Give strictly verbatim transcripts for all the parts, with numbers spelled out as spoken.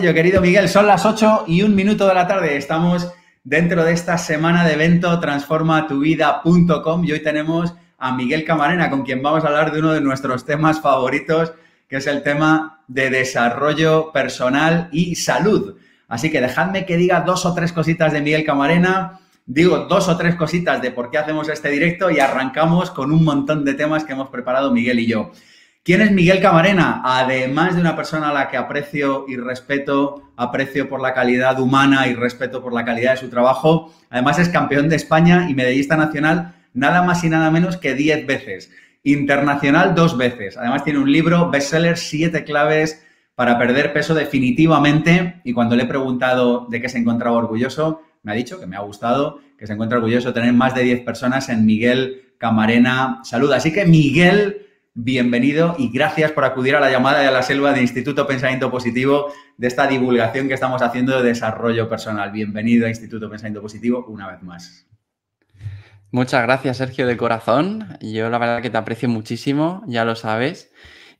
ello, querido Miguel. Son las ocho y un minuto de la tarde. Estamos dentro de esta semana de evento transforma tu vida punto com y hoy tenemos a Miguel Camarena, con quien vamos a hablar de uno de nuestros temas favoritos, que es el tema de desarrollo personal y salud. Así que dejadme que diga dos o tres cositas de Miguel Camarena, digo dos o tres cositas de por qué hacemos este directo y arrancamos con un montón de temas que hemos preparado Miguel y yo. ¿Quién es Miguel Camarena? Además de una persona a la que aprecio y respeto, aprecio por la calidad humana y respeto por la calidad de su trabajo, además es campeón de España y medallista nacional nada más y nada menos que diez veces, internacional dos veces. Además tiene un libro bestseller, Siete Claves para Perder Peso Definitivamente, y cuando le he preguntado de qué se encontraba orgulloso, me ha dicho que me ha gustado, que se encuentra orgulloso de tener más de diez personas en Miguel Camarena Salud. Así que Miguel, bienvenido y gracias por acudir a la llamada de la selva de Instituto Pensamiento Positivo, de esta divulgación que estamos haciendo de desarrollo personal. Bienvenido a Instituto Pensamiento Positivo una vez más. Muchas gracias, Sergio, de corazón. Yo la verdad que te aprecio muchísimo, ya lo sabes,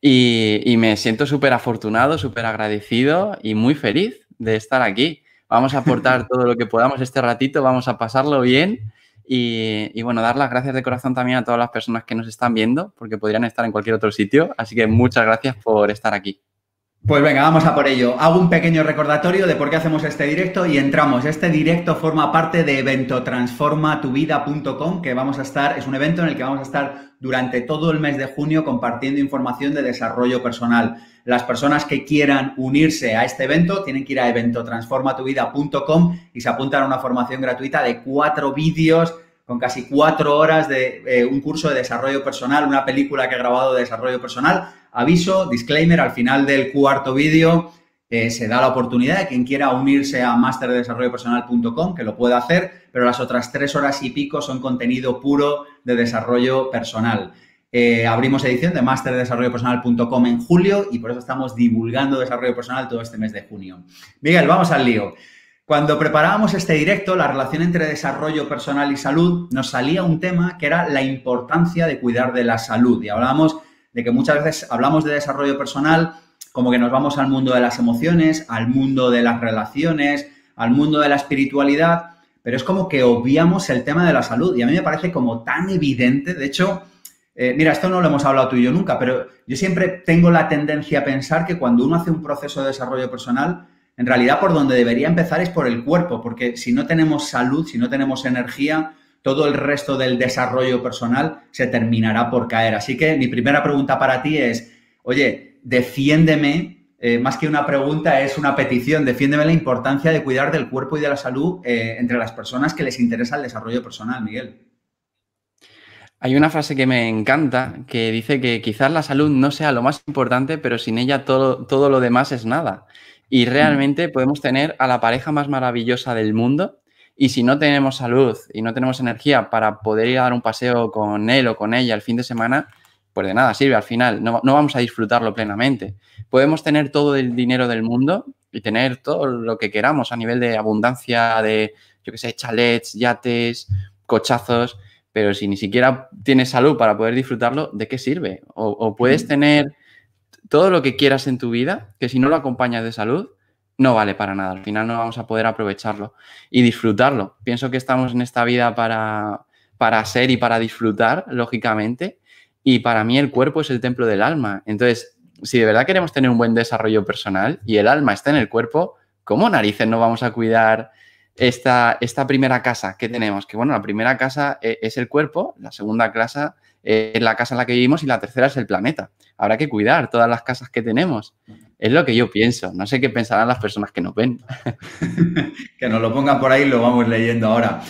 y, y me siento súper afortunado, súper agradecido y muy feliz de estar aquí. Vamos a aportar todo lo que podamos este ratito, vamos a pasarlo bien. Y, y bueno, dar las gracias de corazón también a todas las personas que nos están viendo, porque podrían estar en cualquier otro sitio. Así que muchas gracias por estar aquí. Pues venga, vamos a por ello. Hago un pequeño recordatorio de por qué hacemos este directo y entramos. Este directo forma parte de evento transforma tu vida punto com, que vamos a estar, es un evento en el que vamos a estar durante todo el mes de junio compartiendo información de desarrollo personal. Las personas que quieran unirse a este evento tienen que ir a evento transforma tu vida punto com y se apuntan a una formación gratuita de cuatro vídeos con casi cuatro horas de eh, un curso de desarrollo personal, una película que he grabado de desarrollo personal. Aviso, disclaimer, al final del cuarto vídeo eh, se da la oportunidad de quien quiera unirse a máster de desarrollo personal punto com, que lo pueda hacer, pero las otras tres horas y pico son contenido puro de desarrollo personal. Eh, abrimos edición de máster de desarrollo personal punto com en julio y por eso estamos divulgando desarrollo personal todo este mes de junio. Miguel, vamos al lío. Cuando preparábamos este directo, la relación entre desarrollo personal y salud, nos salía un tema que era la importancia de cuidar de la salud. Y hablábamos de que muchas veces hablamos de desarrollo personal como que nos vamos al mundo de las emociones, al mundo de las relaciones, al mundo de la espiritualidad, pero es como que obviamos el tema de la salud. Y a mí me parece como tan evidente, de hecho, eh, mira, esto no lo hemos hablado tú y yo nunca, pero yo siempre tengo la tendencia a pensar que cuando uno hace un proceso de desarrollo personal, en realidad por donde debería empezar es por el cuerpo, porque si no tenemos salud, si no tenemos energía, todo el resto del desarrollo personal se terminará por caer. Así que mi primera pregunta para ti es, oye, defiéndeme, eh, más que una pregunta es una petición, defiéndeme la importancia de cuidar del cuerpo y de la salud eh, entre las personas que les interesa el desarrollo personal, Miguel. Hay una frase que me encanta que dice que quizás la salud no sea lo más importante, pero sin ella todo, todo lo demás es nada. Y realmente podemos tener a la pareja más maravillosa del mundo y si no tenemos salud y no tenemos energía para poder ir a dar un paseo con él o con ella el fin de semana, pues de nada sirve al final, no, no vamos a disfrutarlo plenamente. Podemos tener todo el dinero del mundo y tener todo lo que queramos a nivel de abundancia, de, yo qué sé, chalets, yates, cochazos, pero si ni siquiera tienes salud para poder disfrutarlo, ¿de qué sirve? O, o puedes tener todo lo que quieras en tu vida, que si no lo acompañas de salud, no vale para nada. Al final no vamos a poder aprovecharlo y disfrutarlo. Pienso que estamos en esta vida para, para ser y para disfrutar, lógicamente. Y para mí el cuerpo es el templo del alma. Entonces, si de verdad queremos tener un buen desarrollo personal y el alma está en el cuerpo, ¿cómo narices no vamos a cuidar esta, esta primera casa que tenemos? Que bueno, la primera casa es el cuerpo, la segunda casa es la casa en la que vivimos y la tercera es el planeta. Habrá que cuidar todas las casas que tenemos. Es lo que yo pienso. No sé qué pensarán las personas que nos ven. Que nos lo pongan por ahí, lo vamos leyendo ahora.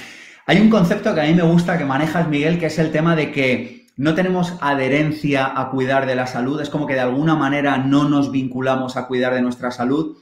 Hay un concepto que a mí me gusta que manejas, Miguel, que es el tema de que no tenemos adherencia a cuidar de la salud. Es como que de alguna manera no nos vinculamos a cuidar de nuestra salud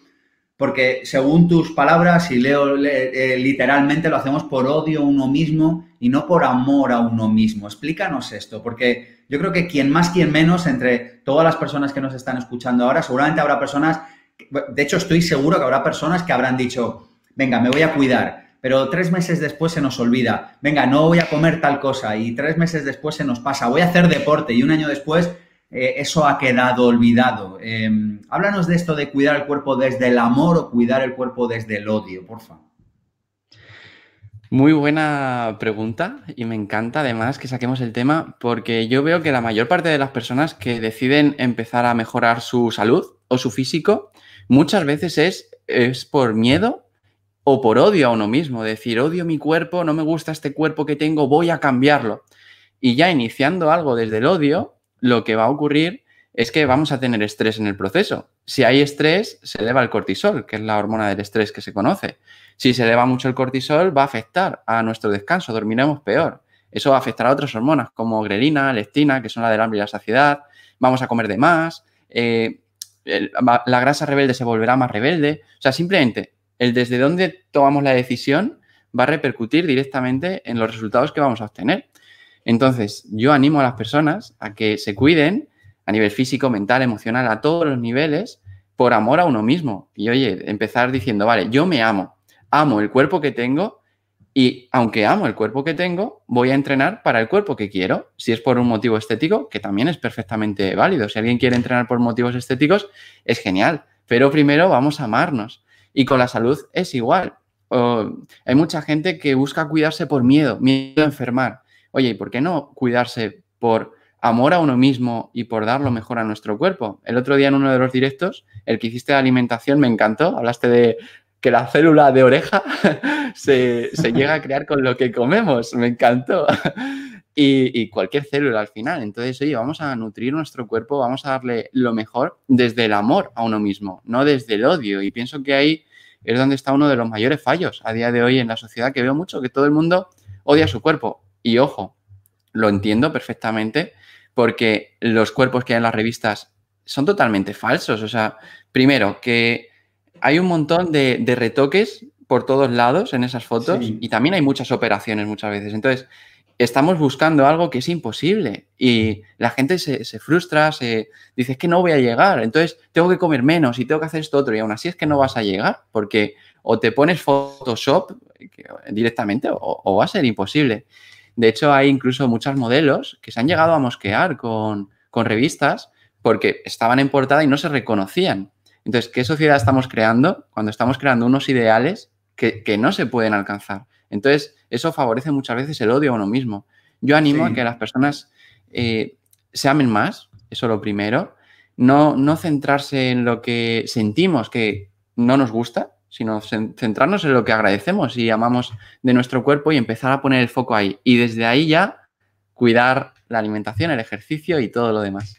porque, según tus palabras, si leo eh, literalmente, lo hacemos por odio a uno mismo y no por amor a uno mismo. Explícanos esto, porque yo creo que quien más, quien menos, entre todas las personas que nos están escuchando ahora, seguramente habrá personas, que, de hecho estoy seguro que habrá personas que habrán dicho, venga, me voy a cuidar, pero tres meses después se nos olvida, venga, no voy a comer tal cosa y tres meses después se nos pasa, voy a hacer deporte y un año después eh, eso ha quedado olvidado. Eh, háblanos de esto de cuidar el cuerpo desde el amor o cuidar el cuerpo desde el odio, por favor. Muy buena pregunta y me encanta además que saquemos el tema porque yo veo que la mayor parte de las personas que deciden empezar a mejorar su salud o su físico muchas veces es, es por miedo o por odio a uno mismo. Decir, odio mi cuerpo, no me gusta este cuerpo que tengo, voy a cambiarlo. Y ya iniciando algo desde el odio, lo que va a ocurrir es que vamos a tener estrés en el proceso. Si hay estrés, se eleva el cortisol, que es la hormona del estrés que se conoce. Si se eleva mucho el cortisol, va a afectar a nuestro descanso, dormiremos peor. Eso va a afectar a otras hormonas como grelina, leptina, que son la del hambre y la saciedad. Vamos a comer de más, eh, el, la grasa rebelde se volverá más rebelde. O sea, simplemente el desde dónde tomamos la decisión va a repercutir directamente en los resultados que vamos a obtener. Entonces, yo animo a las personas a que se cuiden a nivel físico, mental, emocional, a todos los niveles, por amor a uno mismo. Y, oye, empezar diciendo, vale, yo me amo. Amo el cuerpo que tengo y, aunque amo el cuerpo que tengo, voy a entrenar para el cuerpo que quiero. Si es por un motivo estético, que también es perfectamente válido. Si alguien quiere entrenar por motivos estéticos, es genial. Pero primero vamos a amarnos. Y con la salud es igual. Oh, hay mucha gente que busca cuidarse por miedo, miedo a enfermar. Oye, ¿y por qué no cuidarse por amor a uno mismo y por dar lo mejor a nuestro cuerpo? El otro día en uno de los directos, el que hiciste de alimentación, me encantó. Hablaste de que la célula de oreja se, se llega a crear con lo que comemos. Me encantó. Y, y cualquier célula al final. Entonces, oye, vamos a nutrir nuestro cuerpo, vamos a darle lo mejor desde el amor a uno mismo, no desde el odio. Y pienso que ahí es donde está uno de los mayores fallos a día de hoy en la sociedad, que veo mucho, que todo el mundo odia su cuerpo. Y, ojo, lo entiendo perfectamente porque los cuerpos que hay en las revistas son totalmente falsos. O sea, primero, que hay un montón de, de retoques por todos lados en esas fotos, sí, y también hay muchas operaciones muchas veces. Entonces, estamos buscando algo que es imposible y la gente se, se frustra, se dice, es que no voy a llegar, entonces tengo que comer menos y tengo que hacer esto otro, y aún así es que no vas a llegar porque o te pones Photoshop directamente o, o va a ser imposible. De hecho, hay incluso muchos modelos que se han llegado a mosquear con, con revistas porque estaban en portada y no se reconocían. Entonces, ¿qué sociedad estamos creando cuando estamos creando unos ideales que, que no se pueden alcanzar? Entonces, eso favorece muchas veces el odio a uno mismo. Yo animo sí. a que las personas eh, se amen más, eso lo primero. No, no centrarse en lo que sentimos que no nos gusta, sino centrarnos en lo que agradecemos y amamos de nuestro cuerpo y empezar a poner el foco ahí. Y desde ahí ya cuidar la alimentación, el ejercicio y todo lo demás.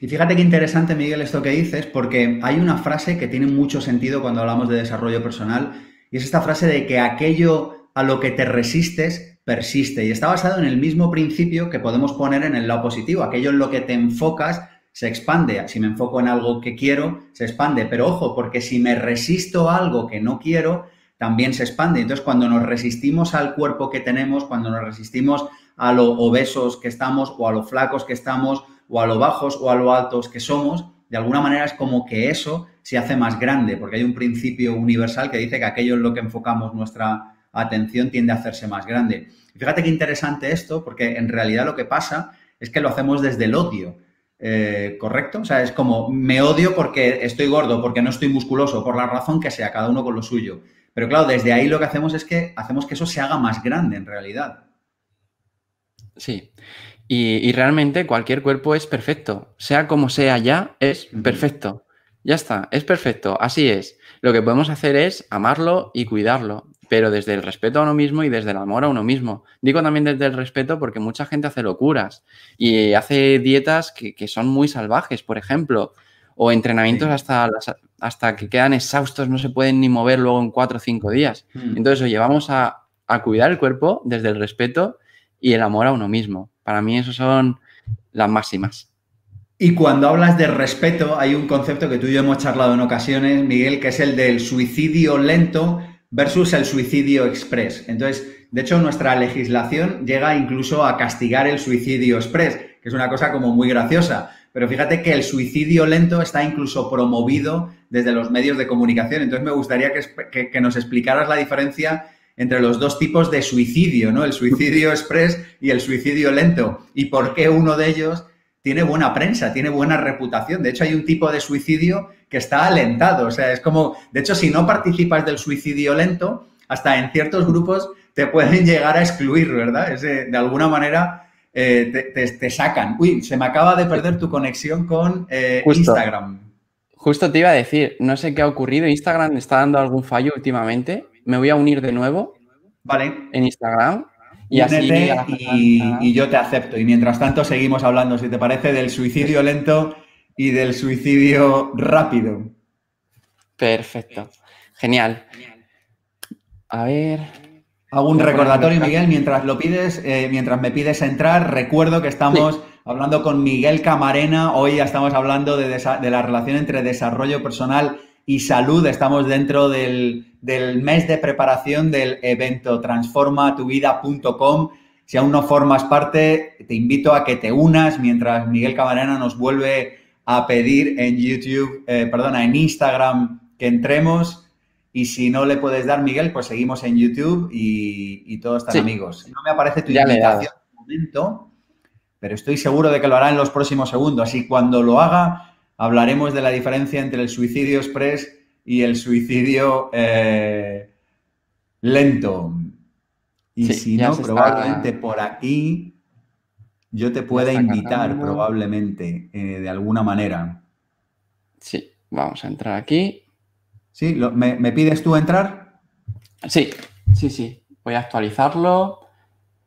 Y fíjate qué interesante, Miguel, esto que dices, porque hay una frase que tiene mucho sentido cuando hablamos de desarrollo personal y es esta frase de que aquello a lo que te resistes, persiste. Y está basado en el mismo principio que podemos poner en el lado positivo. Aquello en lo que te enfocas se expande. Si me enfoco en algo que quiero, se expande. Pero ojo, porque si me resisto a algo que no quiero, también se expande. Entonces, cuando nos resistimos al cuerpo que tenemos, cuando nos resistimos a lo obesos que estamos o a lo flacos que estamos o a lo bajos o a lo altos que somos, de alguna manera es como que eso se hace más grande, porque hay un principio universal que dice que aquello en lo que enfocamos nuestra atención tiende a hacerse más grande. Fíjate qué interesante esto, porque en realidad lo que pasa es que lo hacemos desde el odio, eh, ¿correcto? O sea, es como, me odio porque estoy gordo, porque no estoy musculoso, por la razón que sea, cada uno con lo suyo. Pero claro, desde ahí lo que hacemos es que hacemos que eso se haga más grande en realidad. Sí, y, y realmente cualquier cuerpo es perfecto, sea como sea ya, es perfecto. Ya está, es perfecto, así es. Lo que podemos hacer es amarlo y cuidarlo, pero desde el respeto a uno mismo y desde el amor a uno mismo. Digo también desde el respeto porque mucha gente hace locuras y hace dietas que, que son muy salvajes, por ejemplo, o entrenamientos hasta, hasta que quedan exhaustos, no se pueden ni mover luego en cuatro o cinco días. Entonces, oye, vamos a, a cuidar el cuerpo desde el respeto y el amor a uno mismo. Para mí, esas son las máximas. Y cuando hablas de respeto, hay un concepto que tú y yo hemos charlado en ocasiones, Miguel, que es el del suicidio lento versus el suicidio express. Entonces, de hecho, nuestra legislación llega incluso a castigar el suicidio express, que es una cosa como muy graciosa. Pero fíjate que el suicidio lento está incluso promovido desde los medios de comunicación. Entonces, me gustaría que, que, que nos explicaras la diferencia entre los dos tipos de suicidio, ¿no? El suicidio express y el suicidio lento. Y por qué uno de ellos tiene buena prensa, tiene buena reputación. De hecho, hay un tipo de suicidio que está alentado. O sea, es como... De hecho, si no participas del suicidio lento, hasta en ciertos grupos te pueden llegar a excluir, ¿verdad? Es, de alguna manera eh, te, te, te sacan. Uy, se me acaba de perder tu conexión con eh, Instagram. Justo te iba a decir, no sé qué ha ocurrido. Instagram está dando algún fallo últimamente. Me voy a unir de nuevo, vale, en Instagram. Y, así, y, y yo te acepto. Y mientras tanto seguimos hablando, si te parece, del suicidio lento y del suicidio rápido. Perfecto. Genial. A ver... Hago un recordatorio, Miguel, mientras lo pides, eh, mientras me pides entrar, recuerdo que estamos... Sí. Hablando con Miguel Camarena, hoy ya estamos hablando de, de la relación entre desarrollo personal y salud. Estamos dentro del, del mes de preparación del evento transforma tu vida punto com. Si aún no formas parte, te invito a que te unas mientras Miguel Camarena nos vuelve a pedir en YouTube, eh, perdona, en Instagram que entremos. Y si no le puedes dar, Miguel, pues seguimos en YouTube y, y todos están sí. amigos. No me aparece tu ya invitación en el momento, pero estoy seguro de que lo hará en los próximos segundos. Y cuando lo haga, hablaremos de la diferencia entre el suicidio express y el suicidio eh, lento. Y sí, si no, probablemente está... por aquí yo te pueda invitar, cantando. probablemente, eh, de alguna manera. Sí, vamos a entrar aquí. ¿Sí? Lo, me, ¿Me pides tú entrar? Sí, sí, sí. Voy a actualizarlo.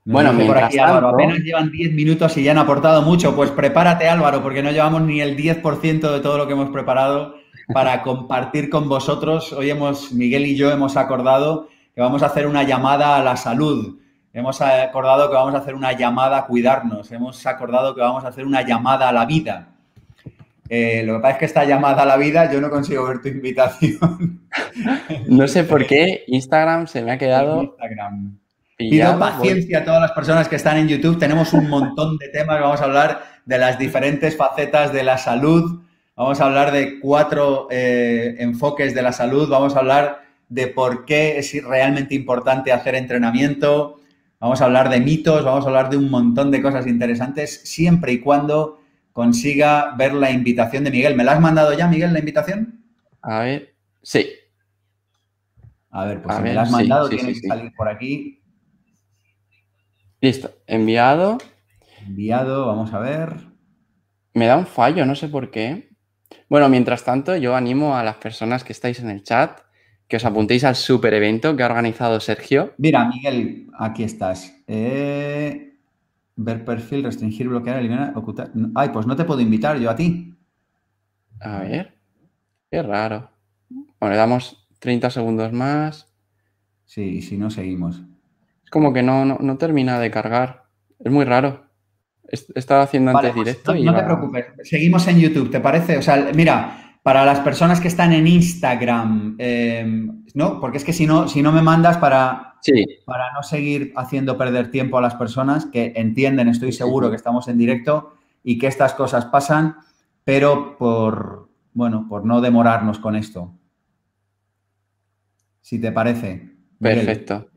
No, bueno, por aquí, tanto... Álvaro, apenas llevan diez minutos y ya han aportado mucho. Pues prepárate, Álvaro, porque no llevamos ni el diez por ciento de todo lo que hemos preparado para compartir con vosotros. Hoy hemos, Miguel y yo hemos acordado que vamos a hacer una llamada a la salud. Hemos acordado que vamos a hacer una llamada a cuidarnos. Hemos acordado que vamos a hacer una llamada a la vida. Eh, lo que pasa es que esta llamada a la vida yo no consigo ver tu invitación. No sé por qué Instagram se me ha quedado... Instagram. Pido paciencia a todas las personas que están en YouTube. Tenemos un montón de temas. Vamos a hablar de las diferentes facetas de la salud. Vamos a hablar de cuatro eh, enfoques de la salud. Vamos a hablar de por qué es realmente importante hacer entrenamiento. Vamos a hablar de mitos. Vamos a hablar de un montón de cosas interesantes, siempre y cuando consiga ver la invitación de Miguel. ¿Me la has mandado ya, Miguel, la invitación? A ver, sí. A ver, pues a si ver, me la has mandado, sí, tiene sí, que sí. salir por aquí. Listo, enviado. Enviado, vamos a ver. Me da un fallo, no sé por qué. Bueno, mientras tanto, yo animo a las personas que estáis en el chat que os apuntéis al super evento que ha organizado Sergio. Mira, Miguel, aquí estás. Eh, ver perfil, restringir, bloquear, eliminar, ocultar. Ay, pues no te puedo invitar yo a ti. A ver. Qué raro. Bueno, le damos treinta segundos más. Sí, si no, seguimos. Como que no, no, no termina de cargar. Es muy raro. Estaba haciendo antes vale, directo. No, y no va... te preocupes. Seguimos en YouTube, ¿te parece? O sea, mira, para las personas que están en Instagram, eh, ¿no? Porque es que si no, si no me mandas para, sí. para no seguir haciendo perder tiempo a las personas que entienden, estoy seguro, sí. que estamos en directo y que estas cosas pasan, pero por, bueno, por no demorarnos con esto. Si te parece. Perfecto. Miguel.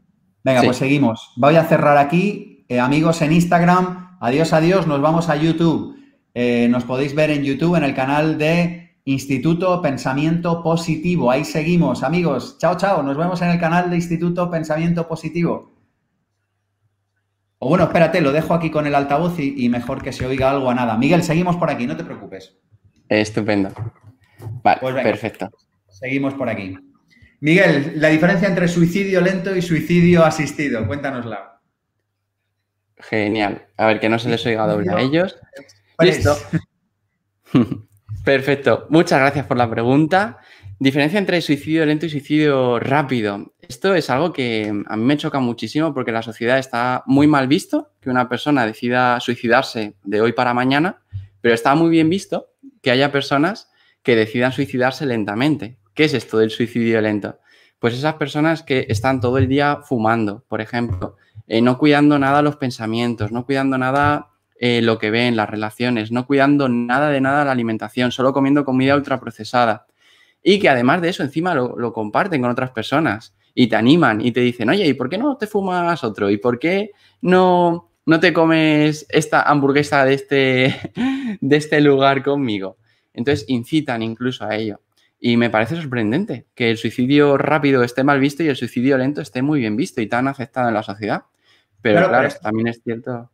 Venga, sí. pues seguimos. Voy a cerrar aquí. Eh, amigos en Instagram, adiós, adiós. Nos vamos a YouTube. Eh, nos podéis ver en YouTube en el canal de Instituto Pensamiento Positivo. Ahí seguimos, amigos. Chao, chao. Nos vemos en el canal de Instituto Pensamiento Positivo. O bueno, espérate, lo dejo aquí con el altavoz y, y mejor que se oiga algo a nada. Miguel, seguimos por aquí, no te preocupes. Estupendo. Vale, pues venga, perfecto. Seguimos por aquí. Miguel, la diferencia entre suicidio lento y suicidio asistido, cuéntanosla. Genial. A ver, que no se les oiga doble a ellos. Listo. Perfecto. Muchas gracias por la pregunta. Diferencia entre suicidio lento y suicidio rápido. Esto es algo que a mí me choca muchísimo porque la sociedad está muy mal visto que una persona decida suicidarse de hoy para mañana, pero está muy bien visto que haya personas que decidan suicidarse lentamente. ¿Qué es esto del suicidio lento? Pues esas personas que están todo el día fumando, por ejemplo, eh, no cuidando nada los pensamientos, no cuidando nada eh, lo que ven, las relaciones, no cuidando nada de nada la alimentación, solo comiendo comida ultraprocesada. Y que además de eso encima lo, lo comparten con otras personas y te animan y te dicen, oye, ¿y por qué no te fumas otro? ¿Y por qué no no te comes esta hamburguesa de este, de este lugar conmigo. Entonces incitan incluso a ello. Y me parece sorprendente que el suicidio rápido esté mal visto y el suicidio lento esté muy bien visto y tan aceptado en la sociedad. Pero claro, claro pero también es cierto...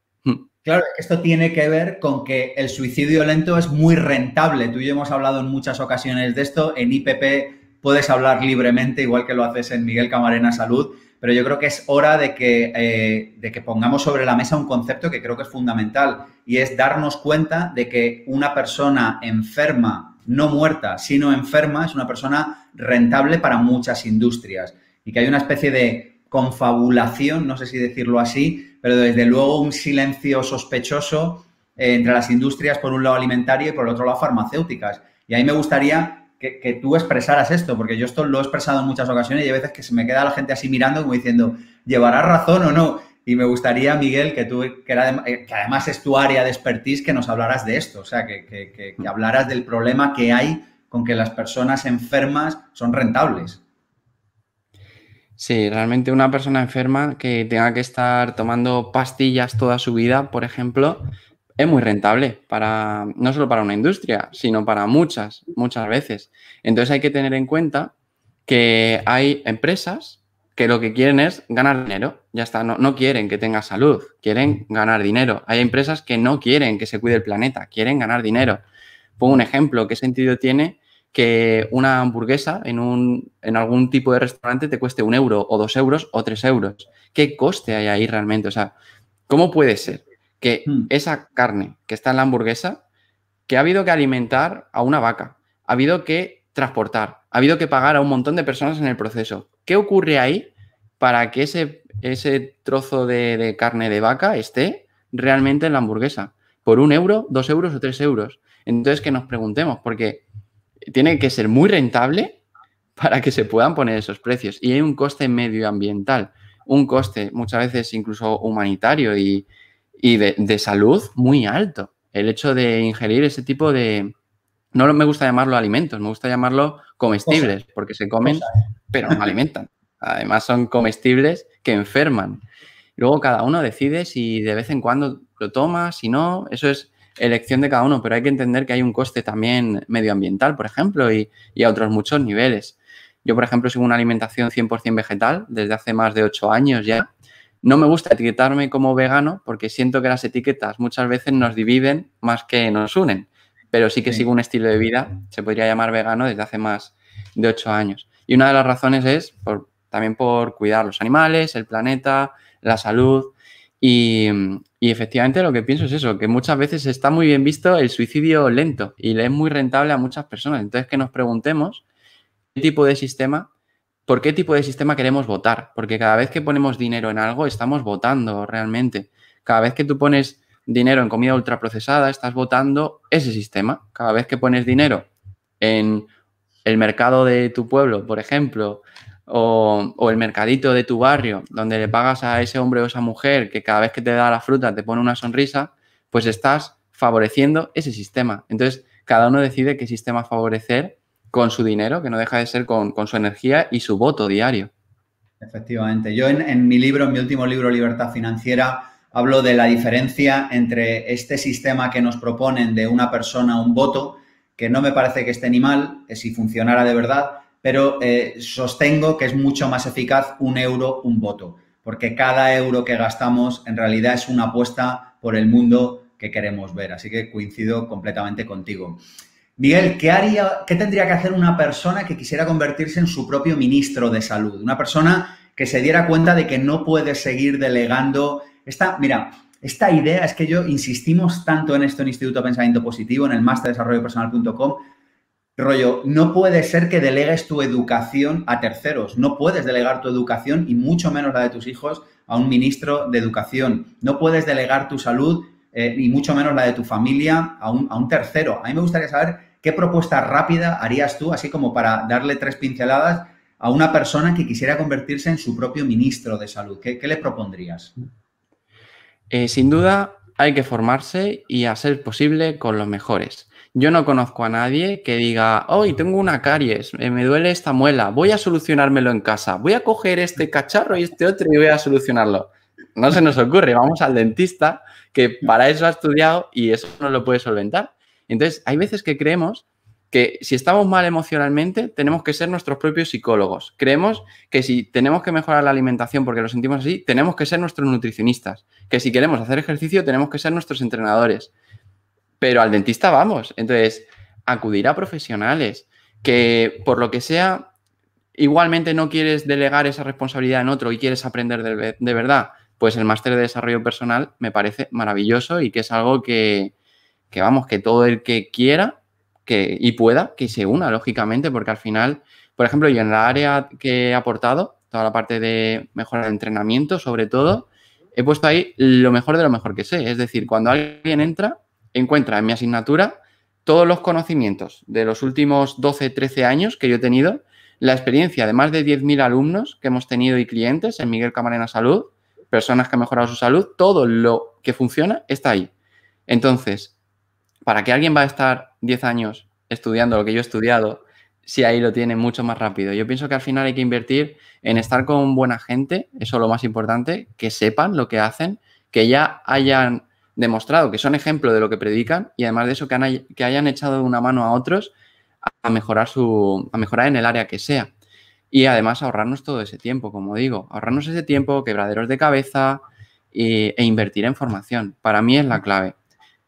Claro, esto tiene que ver con que el suicidio lento es muy rentable. Tú y yo hemos hablado en muchas ocasiones de esto. En I P P puedes hablar libremente, igual que lo haces en Miguel Camarena Salud, pero yo creo que es hora de que, eh, de que pongamos sobre la mesa un concepto que creo que es fundamental, y es darnos cuenta de que una persona enferma, no muerta, sino enferma, es una persona rentable para muchas industrias, y que hay una especie de confabulación, no sé si decirlo así, pero desde luego un silencio sospechoso eh, entre las industrias, por un lado alimentaria y por el otro lado farmacéuticas. Y ahí me gustaría que, que tú expresaras esto, porque yo esto lo he expresado en muchas ocasiones y hay veces que se me queda la gente así mirando como diciendo, ¿llevará razón o no? Y me gustaría, Miguel, que tú, que, era de, que además es tu área de expertise, que nos hablaras de esto, o sea, que, que, que, que hablaras del problema que hay con que las personas enfermas son rentables. Sí, realmente una persona enferma que tenga que estar tomando pastillas toda su vida, por ejemplo, es muy rentable para, no solo para una industria, sino para muchas, muchas veces. Entonces hay que tener en cuenta que hay empresas que lo que quieren es ganar dinero. Ya está, no, no quieren que tenga salud, quieren ganar dinero. Hay empresas que no quieren que se cuide el planeta, quieren ganar dinero. Pongo un ejemplo, ¿qué sentido tiene que una hamburguesa en, un, en algún tipo de restaurante te cueste un euro o dos euros o tres euros? ¿Qué coste hay ahí realmente? O sea, ¿cómo puede ser que esa carne que está en la hamburguesa, que ha habido que alimentar a una vaca, ha habido que transportar, ha habido que pagar a un montón de personas en el proceso? ¿Qué ocurre ahí para que ese, ese trozo de, de carne de vaca esté realmente en la hamburguesa? ¿Por un euro, dos euros o tres euros? Entonces, que nos preguntemos, porque tiene que ser muy rentable para que se puedan poner esos precios. Y hay un coste medioambiental, un coste muchas veces incluso humanitario y, y de, de salud muy alto. El hecho de ingerir ese tipo de... No me gusta llamarlo alimentos, me gusta llamarlo comestibles, cosa, porque se comen, cosa, ¿eh? pero no alimentan. Además, son comestibles que enferman. Luego cada uno decide si de vez en cuando lo toma, si no, eso es elección de cada uno, pero hay que entender que hay un coste también medioambiental, por ejemplo, y, y a otros muchos niveles. Yo, por ejemplo, sigo una alimentación cien por cien vegetal desde hace más de ocho años ya. No me gusta etiquetarme como vegano porque siento que las etiquetas muchas veces nos dividen más que nos unen, pero sí que sí. sigo un estilo de vida, se podría llamar vegano, desde hace más de ocho años. Y una de las razones es por, también por cuidar los animales, el planeta, la salud. Y, y efectivamente lo que pienso es eso, que muchas veces está muy bien visto el suicidio lento y le es muy rentable a muchas personas. Entonces, que nos preguntemos qué tipo de sistema, por qué tipo de sistema queremos votar, porque cada vez que ponemos dinero en algo estamos votando realmente. Cada vez que tú pones dinero en comida ultraprocesada estás votando ese sistema. Cada vez que pones dinero en el mercado de tu pueblo, por ejemplo, O, o el mercadito de tu barrio, donde le pagas a ese hombre o esa mujer que cada vez que te da la fruta te pone una sonrisa, pues estás favoreciendo ese sistema. Entonces, cada uno decide qué sistema favorecer con su dinero, que no deja de ser con, con su energía y su voto diario. Efectivamente. Yo en, en mi libro, en mi último libro, Libertad Financiera, hablo de la diferencia entre este sistema que nos proponen de una persona, un voto, que no me parece que esté ni mal, si funcionara de verdad, pero eh, sostengo que es mucho más eficaz un euro, un voto, porque cada euro que gastamos en realidad es una apuesta por el mundo que queremos ver. Así que coincido completamente contigo. Miguel, ¿qué haría, qué tendría que hacer una persona que quisiera convertirse en su propio ministro de salud? Una persona que se diera cuenta de que no puede seguir delegando esta... Mira, esta idea es que yo insistimos tanto en esto en Instituto Pensamiento Positivo, en el máster desarrollo personal punto com, rollo, no puede ser que delegues tu educación a terceros. No puedes delegar tu educación y mucho menos la de tus hijos a un ministro de educación. No puedes delegar tu salud eh, y mucho menos la de tu familia a un, a un tercero. A mí me gustaría saber qué propuesta rápida harías tú, así como para darle tres pinceladas a una persona que quisiera convertirse en su propio ministro de salud. ¿Qué, qué le propondrías? Eh, sin duda hay que formarse y a ser posible con los mejores. Yo no conozco a nadie que diga, hoy tengo una caries, me duele esta muela, voy a solucionármelo en casa, voy a coger este cacharro y este otro y voy a solucionarlo. no se nos ocurre, vamos al dentista que para eso ha estudiado y eso no lo puede solventar. Entonces, hay veces que creemos que si estamos mal emocionalmente tenemos que ser nuestros propios psicólogos. Creemos que si tenemos que mejorar la alimentación porque lo sentimos así, tenemos que ser nuestros nutricionistas. Que si queremos hacer ejercicio tenemos que ser nuestros entrenadores. Pero al dentista vamos. Entonces, acudir a profesionales que por lo que sea igualmente no quieres delegar esa responsabilidad en otro y quieres aprender de, de verdad, pues el máster de desarrollo personal me parece maravilloso y que es algo que, que vamos, que todo el que quiera Que, y pueda, que se una, lógicamente, porque al final, por ejemplo, yo en la área que he aportado, toda la parte de mejora de entrenamiento, sobre todo, he puesto ahí lo mejor de lo mejor que sé. Es decir, cuando alguien entra, encuentra en mi asignatura todos los conocimientos de los últimos doce, trece años que yo he tenido, la experiencia de más de diez mil alumnos que hemos tenido y clientes en Miguel Camarena Salud, personas que han mejorado su salud, todo lo que funciona está ahí. Entonces, ¿para qué alguien va a estar diez años estudiando lo que yo he estudiado si ahí lo tiene mucho más rápido? Yo pienso que al final hay que invertir en estar con buena gente, eso es lo más importante, que sepan lo que hacen, que ya hayan demostrado que son ejemplo de lo que predican y además de eso que, han, que hayan echado una mano a otros a mejorar, su, a mejorar en el área que sea. Y además ahorrarnos todo ese tiempo, como digo, ahorrarnos ese tiempo, quebraderos de cabeza e, e invertir en formación. Para mí es la clave.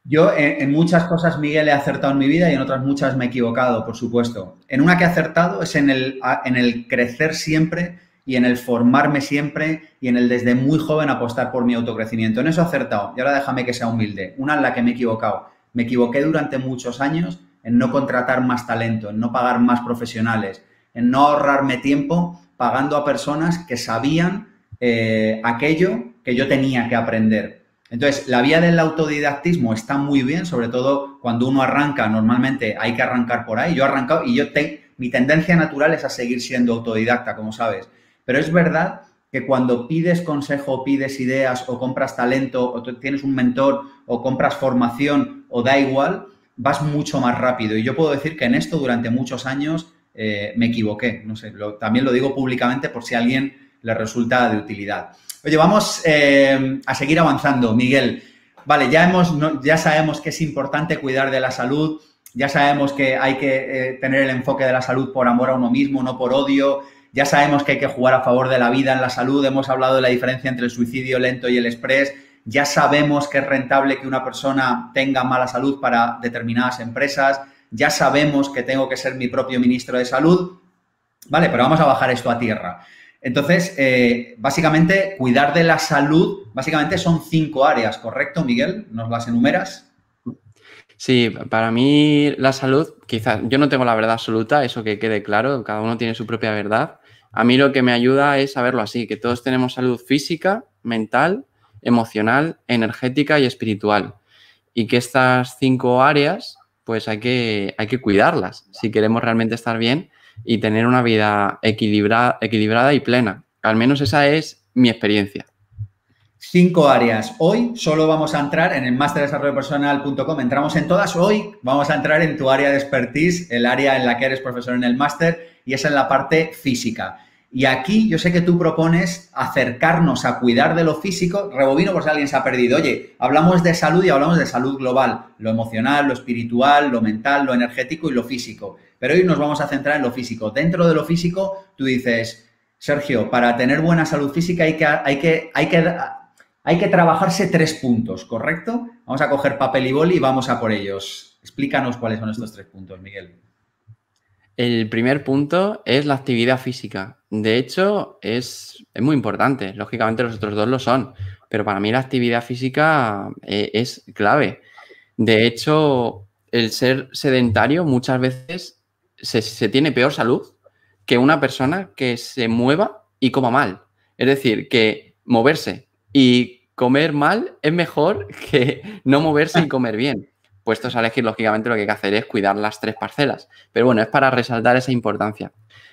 Yo en, en muchas cosas, Miguel, he acertado en mi vida y en otras muchas me he equivocado, por supuesto. En una que he acertado es en el, en el crecer siempre y en el formarme siempre y en el desde muy joven apostar por mi autocrecimiento. En eso he acertado y ahora déjame que sea humilde. Una en la que me he equivocado. Me equivoqué durante muchos años en no contratar más talento, en no pagar más profesionales, en no ahorrarme tiempo pagando a personas que sabían eh, aquello que yo tenía que aprender. Entonces, la vía del autodidactismo está muy bien, sobre todo cuando uno arranca, normalmente hay que arrancar por ahí. Yo he arrancado y yo te, mi tendencia natural es a seguir siendo autodidacta, como sabes. Pero es verdad que cuando pides consejo, pides ideas o compras talento o tienes un mentor o compras formación o da igual, vas mucho más rápido. Y yo puedo decir que en esto durante muchos años eh, me equivoqué. No sé, lo, también lo digo públicamente por si a alguien le resulta de utilidad. Oye, vamos eh, a seguir avanzando, Miguel. Vale, ya, hemos, no, ya sabemos que es importante cuidar de la salud, ya sabemos que hay que eh, tener el enfoque de la salud por amor a uno mismo, no por odio, ya sabemos que hay que jugar a favor de la vida en la salud, hemos hablado de la diferencia entre el suicidio lento y el estrés, ya sabemos que es rentable que una persona tenga mala salud para determinadas empresas, ya sabemos que tengo que ser mi propio ministro de salud. Vale, pero vamos a bajar esto a tierra. Entonces, eh, básicamente, cuidar de la salud, básicamente son cinco áreas, ¿correcto, Miguel? ¿Nos las enumeras? Sí, para mí la salud, quizás, yo no tengo la verdad absoluta, eso que quede claro, cada uno tiene su propia verdad. A mí lo que me ayuda es saberlo así, que todos tenemos salud física, mental, emocional, energética y espiritual. Y que estas cinco áreas, pues hay que, hay que cuidarlas si queremos realmente estar bien y tener una vida equilibrada, equilibrada y plena. Al menos esa es mi experiencia. Cinco áreas. Hoy solo vamos a entrar en el máster desarrollo personal punto com. Entramos en todas. Hoy vamos a entrar en tu área de expertise, el área en la que eres profesor en el máster, y es en la parte física. Y aquí yo sé que tú propones acercarnos a cuidar de lo físico. Rebobino por si alguien se ha perdido. Oye, hablamos de salud y hablamos de salud global. Lo emocional, lo espiritual, lo mental, lo energético y lo físico. Pero hoy nos vamos a centrar en lo físico. Dentro de lo físico, tú dices, Sergio, para tener buena salud física hay que, hay que, hay que, hay que trabajarse tres puntos, ¿correcto? Vamos a coger papel y boli y vamos a por ellos. Explícanos cuáles son estos tres puntos, Miguel. El primer punto es la actividad física. De hecho, es, es muy importante. Lógicamente, los otros dos lo son. Pero para mí la actividad física eh, es clave. De hecho, el ser sedentario muchas veces Se, se tiene peor salud que una persona que se mueva y coma mal. Es decir, que moverse y comer mal es mejor que no moverse y comer bien. Puestos a elegir, lógicamente, lo que hay que hacer es cuidar las tres parcelas. Pero bueno, es para resaltar esa importancia.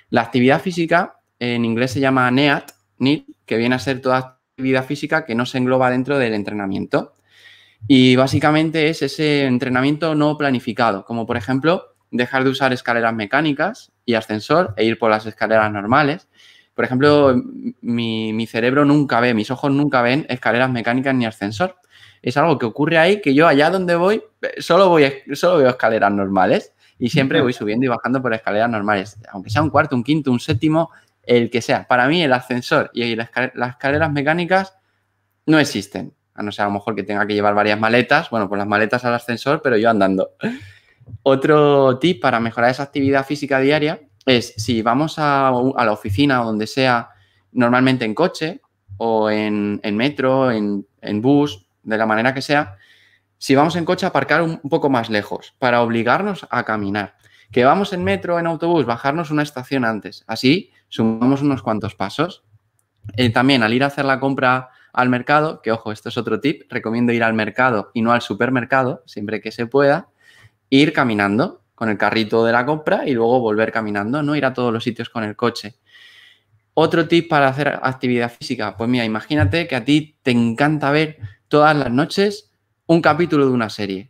La actividad física, en inglés se llama NEAT, que viene a ser toda actividad física que no se engloba dentro del entrenamiento. Y básicamente es ese entrenamiento no planificado, como por ejemplo dejar de usar escaleras mecánicas y ascensor e ir por las escaleras normales, Por ejemplo, mi, mi cerebro nunca ve, mis ojos nunca ven escaleras mecánicas ni ascensor. Es algo que ocurre ahí, que yo allá donde voy solo, voy, solo veo escaleras normales y siempre voy subiendo y bajando por escaleras normales, aunque sea un cuarto, un quinto, un séptimo, el que sea. Para mí el ascensor y las escaleras mecánicas no existen, a no ser a lo mejor que tenga que llevar varias maletas, bueno, pues las maletas al ascensor, pero yo andando. Otro tip para mejorar esa actividad física diaria es si vamos a, a la oficina o donde sea, normalmente en coche o en, en metro, en, en bus, de la manera que sea, si vamos en coche, aparcar un, un poco más lejos para obligarnos a caminar. Que vamos en metro o en autobús, bajarnos una estación antes. Así sumamos unos cuantos pasos. Eh, también al ir a hacer la compra al mercado, que ojo, esto es otro tip, recomiendo ir al mercado y no al supermercado, siempre que se pueda, ir caminando con el carrito de la compra y luego volver caminando, no ir a todos los sitios con el coche. Otro tip para hacer actividad física, pues mira, imagínate que a ti te encanta ver todas las noches un capítulo de una serie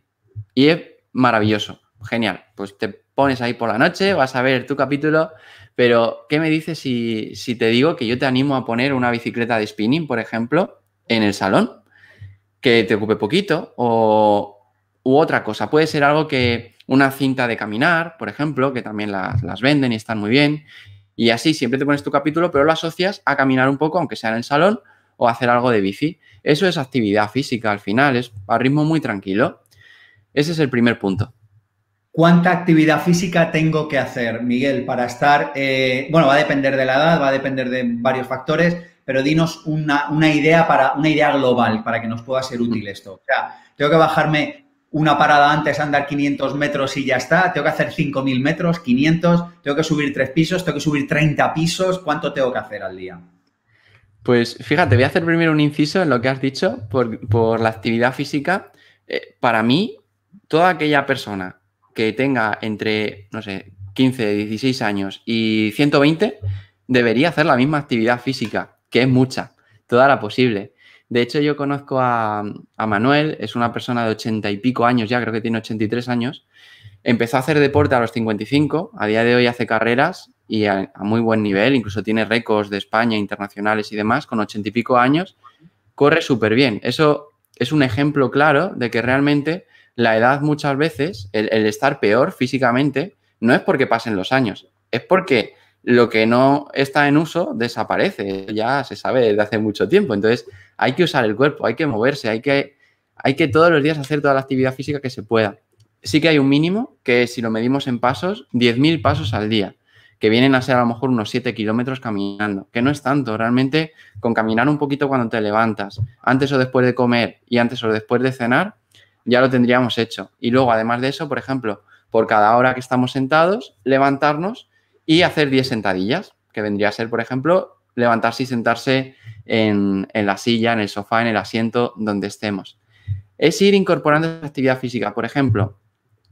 y es maravilloso, genial, pues te pones ahí por la noche, vas a ver tu capítulo, pero ¿qué me dices si, si te digo que yo te animo a poner una bicicleta de spinning, por ejemplo, en el salón, que te ocupe poquito o u otra cosa? Puede ser algo que una cinta de caminar, por ejemplo, que también las, las venden y están muy bien, y así siempre te pones tu capítulo, pero lo asocias a caminar un poco, aunque sea en el salón, o hacer algo de bici. Eso es actividad física al final, es a ritmo muy tranquilo. Ese es el primer punto. ¿Cuánta actividad física tengo que hacer, Miguel, para estar? Eh, bueno, va a depender de la edad, va a depender de varios factores, pero dinos una, una, idea para, una idea global para que nos pueda ser útil esto. O sea, tengo que bajarme una parada antes, andar quinientos metros y ya está. Tengo que hacer cinco mil metros, quinientos, tengo que subir tres pisos, tengo que subir treinta pisos. ¿Cuánto tengo que hacer al día? Pues fíjate, voy a hacer primero un inciso en lo que has dicho por, por la actividad física. Eh, para mí, toda aquella persona que tenga entre, no sé, quince, dieciséis años y ciento veinte debería hacer la misma actividad física, que es mucha, toda la posible. De hecho, yo conozco a, a Manuel, es una persona de ochenta y pico años ya, creo que tiene ochenta y tres años. Empezó a hacer deporte a los cincuenta y cinco, a día de hoy hace carreras y a, a muy buen nivel, incluso tiene récords de España, internacionales y demás, con ochenta y pico años, corre súper bien. Eso es un ejemplo claro de que realmente la edad muchas veces, el, el estar peor físicamente, no es porque pasen los años, es porque lo que no está en uso desaparece, ya se sabe desde hace mucho tiempo. Entonces, hay que usar el cuerpo, hay que moverse, hay que, hay que todos los días hacer toda la actividad física que se pueda. Sí que hay un mínimo que, si lo medimos en pasos, diez mil pasos al día, que vienen a ser a lo mejor unos siete kilómetros caminando, que no es tanto. Realmente, con caminar un poquito cuando te levantas, antes o después de comer y antes o después de cenar, ya lo tendríamos hecho. Y luego, además de eso, por ejemplo, por cada hora que estamos sentados, levantarnos y hacer diez sentadillas, que vendría a ser, por ejemplo, levantarse y sentarse en, en la silla, en el sofá, en el asiento donde estemos. Es ir incorporando esa actividad física. Por ejemplo,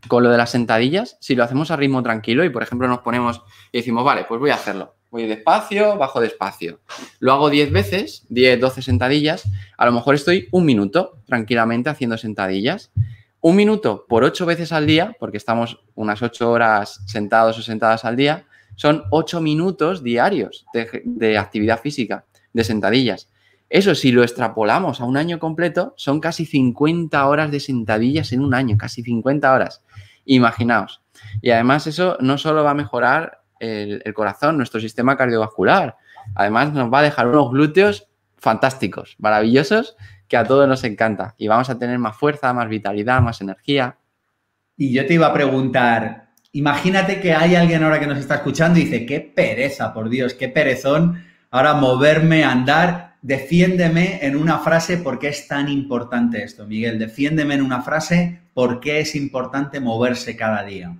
con lo de las sentadillas, si lo hacemos a ritmo tranquilo y, por ejemplo, nos ponemos y decimos, vale, pues voy a hacerlo. Voy despacio, bajo despacio. Lo hago diez veces, diez, doce sentadillas. A lo mejor estoy un minuto tranquilamente haciendo sentadillas. Un minuto por ocho veces al día, porque estamos unas ocho horas sentados o sentadas al día, son ocho minutos diarios de, de actividad física, de sentadillas. Eso, si lo extrapolamos a un año completo, son casi cincuenta horas de sentadillas en un año, casi cincuenta horas. Imaginaos. Y además eso no solo va a mejorar el, el corazón, nuestro sistema cardiovascular, además nos va a dejar unos glúteos fantásticos, maravillosos, que a todos nos encanta. Y vamos a tener más fuerza, más vitalidad, más energía. Y yo te iba a preguntar, imagínate que hay alguien ahora que nos está escuchando y dice, qué pereza, por Dios, qué perezón, ahora moverme, andar. Defiéndeme en una frase por qué es tan importante esto, Miguel. Defiéndeme en una frase por qué es importante moverse cada día.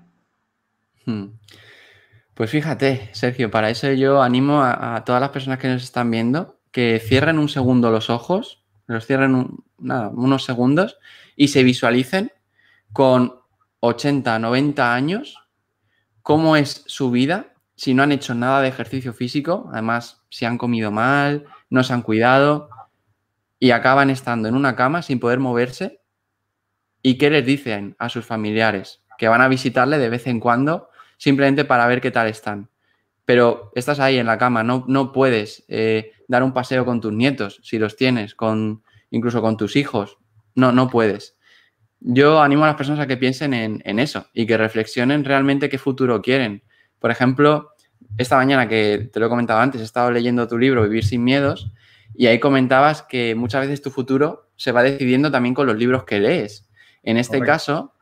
Pues fíjate, Sergio, para eso yo animo a, a todas las personas que nos están viendo que cierren un segundo los ojos, los cierren un, nada, unos segundos y se visualicen con ochenta, noventa años, cómo es su vida si no han hecho nada de ejercicio físico, además si han comido mal, no se han cuidado y acaban estando en una cama sin poder moverse. ¿Y qué les dicen a sus familiares? Que van a visitarle de vez en cuando simplemente para ver qué tal están. pero estás ahí en la cama, no, no puedes eh, dar un paseo con tus nietos, si los tienes, con, incluso con tus hijos. No, no puedes. Yo animo a las personas a que piensen en, en eso y que reflexionen realmente qué futuro quieren. Por ejemplo, esta mañana, que te lo he comentado antes, he estado leyendo tu libro Vivir sin Miedos, y ahí comentabas que muchas veces tu futuro se va decidiendo también con los libros que lees. En este Correcto. caso,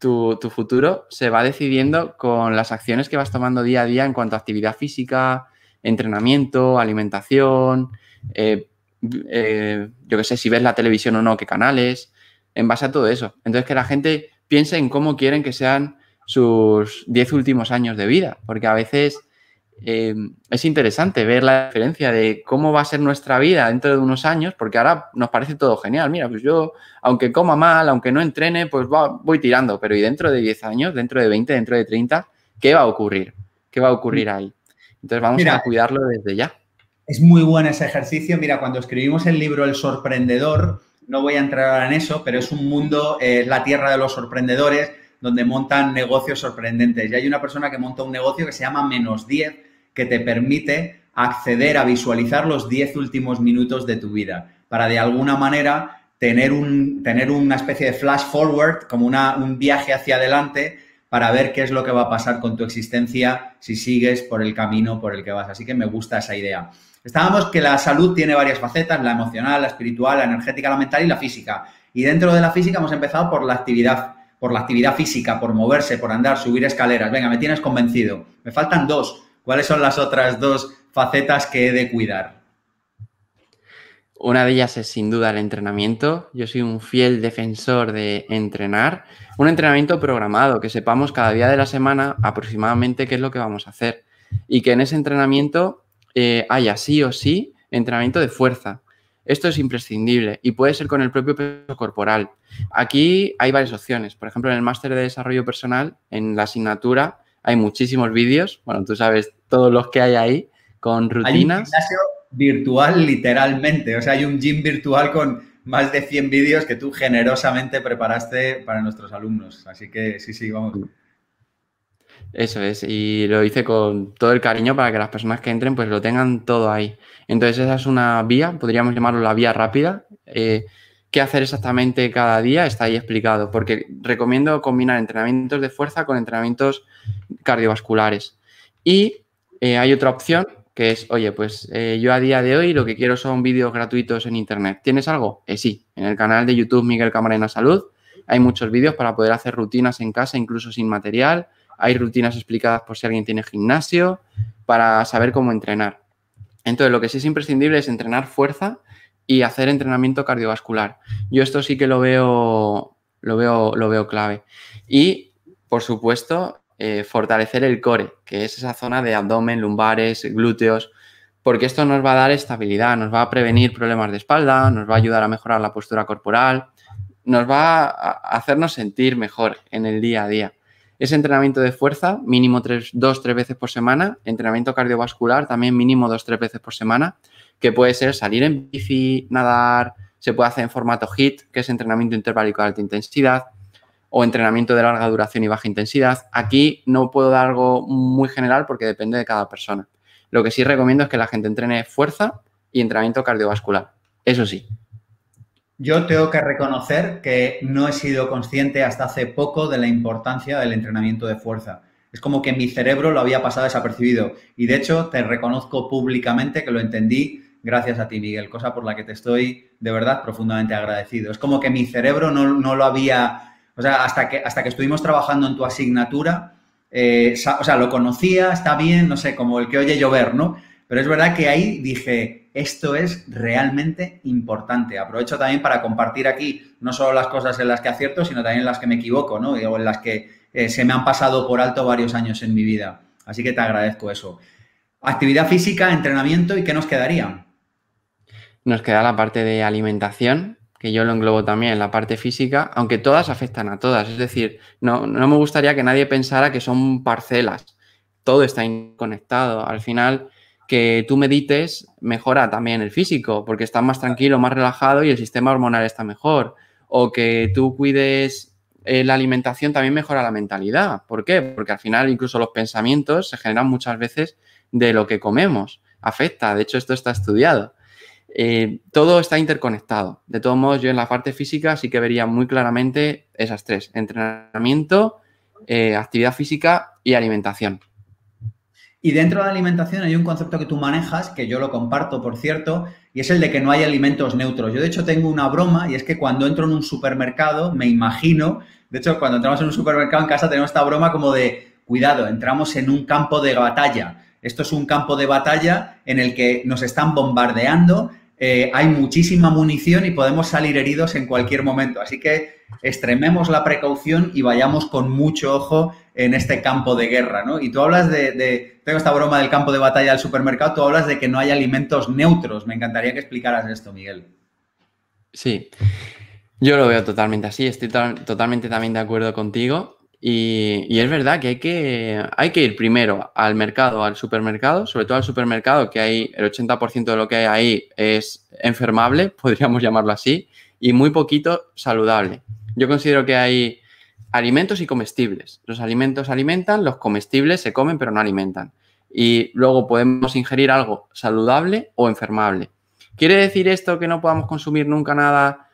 tu, tu futuro se va decidiendo con las acciones que vas tomando día a día en cuanto a actividad física, entrenamiento, alimentación, eh, eh, yo qué sé, si ves la televisión o no, qué canales, en base a todo eso. Entonces, que la gente piense en cómo quieren que sean sus diez últimos años de vida, porque a veces eh, es interesante ver la diferencia de cómo va a ser nuestra vida dentro de unos años, porque ahora nos parece todo genial. Mira, pues yo, aunque coma mal, aunque no entrene, pues va, voy tirando, pero ¿y dentro de diez años, dentro de veinte, dentro de treinta, qué va a ocurrir? ¿Qué va a ocurrir ahí? Entonces, vamos Mira, a cuidarlo desde ya. Es muy bueno ese ejercicio. Mira, cuando escribimos el libro El Sorprendedor, no voy a entrar ahora en eso, pero es un mundo, es la tierra de los sorprendedores, donde montan negocios sorprendentes. Y hay una persona que monta un negocio que se llama menos diez, que te permite acceder a visualizar los diez últimos minutos de tu vida para, de alguna manera, tener, un, tener una especie de flash forward, como una, un viaje hacia adelante, para ver qué es lo que va a pasar con tu existencia si sigues por el camino por el que vas. Así que me gusta esa idea. Estábamos que la salud tiene varias facetas, la emocional, la espiritual, la energética, la mental y la física. Y dentro de la física hemos empezado por la actividad por la actividad física, por moverse, por andar, subir escaleras. Venga, me tienes convencido. Me faltan dos. ¿Cuáles son las otras dos facetas que he de cuidar? Una de ellas es, sin duda, el entrenamiento. Yo soy un fiel defensor de entrenar. Un entrenamiento programado, que sepamos cada día de la semana aproximadamente qué es lo que vamos a hacer. Y que en ese entrenamiento eh, haya sí o sí entrenamiento de fuerza. Esto es imprescindible y puede ser con el propio peso corporal. Aquí hay varias opciones. Por ejemplo, en el Máster de Desarrollo Personal, en la asignatura, hay muchísimos vídeos. Bueno, tú sabes todos los que hay ahí, con rutinas. Hay un gimnasio virtual, literalmente. O sea, hay un gym virtual con más de cien vídeos que tú generosamente preparaste para nuestros alumnos. Así que sí, sí, vamos. Eso es, y lo hice con todo el cariño para que las personas que entren pues lo tengan todo ahí. Entonces, esa es una vía, podríamos llamarlo la vía rápida. Eh, ¿Qué hacer exactamente cada día? Está ahí explicado, porque recomiendo combinar entrenamientos de fuerza con entrenamientos cardiovasculares. Y eh, hay otra opción que es, oye, pues eh, yo a día de hoy lo que quiero son vídeos gratuitos en internet. ¿Tienes algo? Eh, sí, en el canal de YouTube Miguel Camarena Salud hay muchos vídeos para poder hacer rutinas en casa, incluso sin material. Hay rutinas explicadas por si alguien tiene gimnasio, para saber cómo entrenar. Entonces, lo que sí es imprescindible es entrenar fuerza y hacer entrenamiento cardiovascular. Yo esto sí que lo veo, lo veo, lo veo clave. Y, por supuesto, eh, fortalecer el core, que es esa zona de abdomen, lumbares, glúteos, porque esto nos va a dar estabilidad, nos va a prevenir problemas de espalda, nos va a ayudar a mejorar la postura corporal, nos va a hacernos sentir mejor en el día a día. Es entrenamiento de fuerza, mínimo tres, dos, tres veces por semana. Entrenamiento cardiovascular, también mínimo dos, tres veces por semana, que puede ser salir en bici, nadar, se puede hacer en formato HIIT, que es entrenamiento interválico de alta intensidad, o entrenamiento de larga duración y baja intensidad. Aquí no puedo dar algo muy general porque depende de cada persona. Lo que sí recomiendo es que la gente entrene fuerza y entrenamiento cardiovascular, eso sí. Yo tengo que reconocer que no he sido consciente hasta hace poco de la importancia del entrenamiento de fuerza. Es como que mi cerebro lo había pasado desapercibido y, de hecho, te reconozco públicamente que lo entendí gracias a ti, Miguel, cosa por la que te estoy, de verdad, profundamente agradecido. Es como que mi cerebro no, no lo había... O sea, hasta que, hasta que estuvimos trabajando en tu asignatura, eh, o sea, lo conocía, está bien, no sé, como el que oye llover, ¿no? Pero es verdad que ahí dije... Esto es realmente importante. Aprovecho también para compartir aquí no solo las cosas en las que acierto, sino también en las que me equivoco, ¿no? O en las que eh, se me han pasado por alto varios años en mi vida. Así que te agradezco eso. Actividad física, entrenamiento, ¿y qué nos quedaría? Nos queda la parte de alimentación, que yo lo englobo también en la parte física, aunque todas afectan a todas. Es decir, no, no me gustaría que nadie pensara que son parcelas. Todo está conectado. Al final... que tú medites mejora también el físico porque estás más tranquilo, más relajado y el sistema hormonal está mejor. O que tú cuides eh, la alimentación también mejora la mentalidad. ¿Por qué? Porque al final incluso los pensamientos se generan muchas veces de lo que comemos. Afecta, de hecho esto está estudiado. Eh, todo está interconectado. De todos modos, yo en la parte física sí que vería muy claramente esas tres. Entrenamiento, eh, actividad física y alimentación. Y dentro de la alimentación hay un concepto que tú manejas, que yo lo comparto, por cierto, y es el de que no hay alimentos neutros. Yo, de hecho, tengo una broma y es que cuando entro en un supermercado, me imagino... De hecho, cuando entramos en un supermercado en casa tenemos esta broma como de, cuidado, entramos en un campo de batalla. Esto es un campo de batalla en el que nos están bombardeando, eh, hay muchísima munición y podemos salir heridos en cualquier momento. Así que extrememos la precaución y vayamos con mucho ojo en este campo de guerra, ¿no? Y tú hablas de, de, tengo esta broma del campo de batalla del supermercado, tú hablas de que no hay alimentos neutros. Me encantaría que explicaras esto, Miguel. Sí, yo lo veo totalmente así, estoy to- totalmente también de acuerdo contigo. Y, y es verdad que hay, que hay que ir primero al mercado, al supermercado, sobre todo al supermercado, que hay el ochenta por ciento de lo que hay ahí es enfermable, podríamos llamarlo así, y muy poquito saludable. Yo considero que hay alimentos y comestibles. Los alimentos alimentan, los comestibles se comen pero no alimentan. Y luego podemos ingerir algo saludable o enfermable. ¿Quiere decir esto que no podamos consumir nunca nada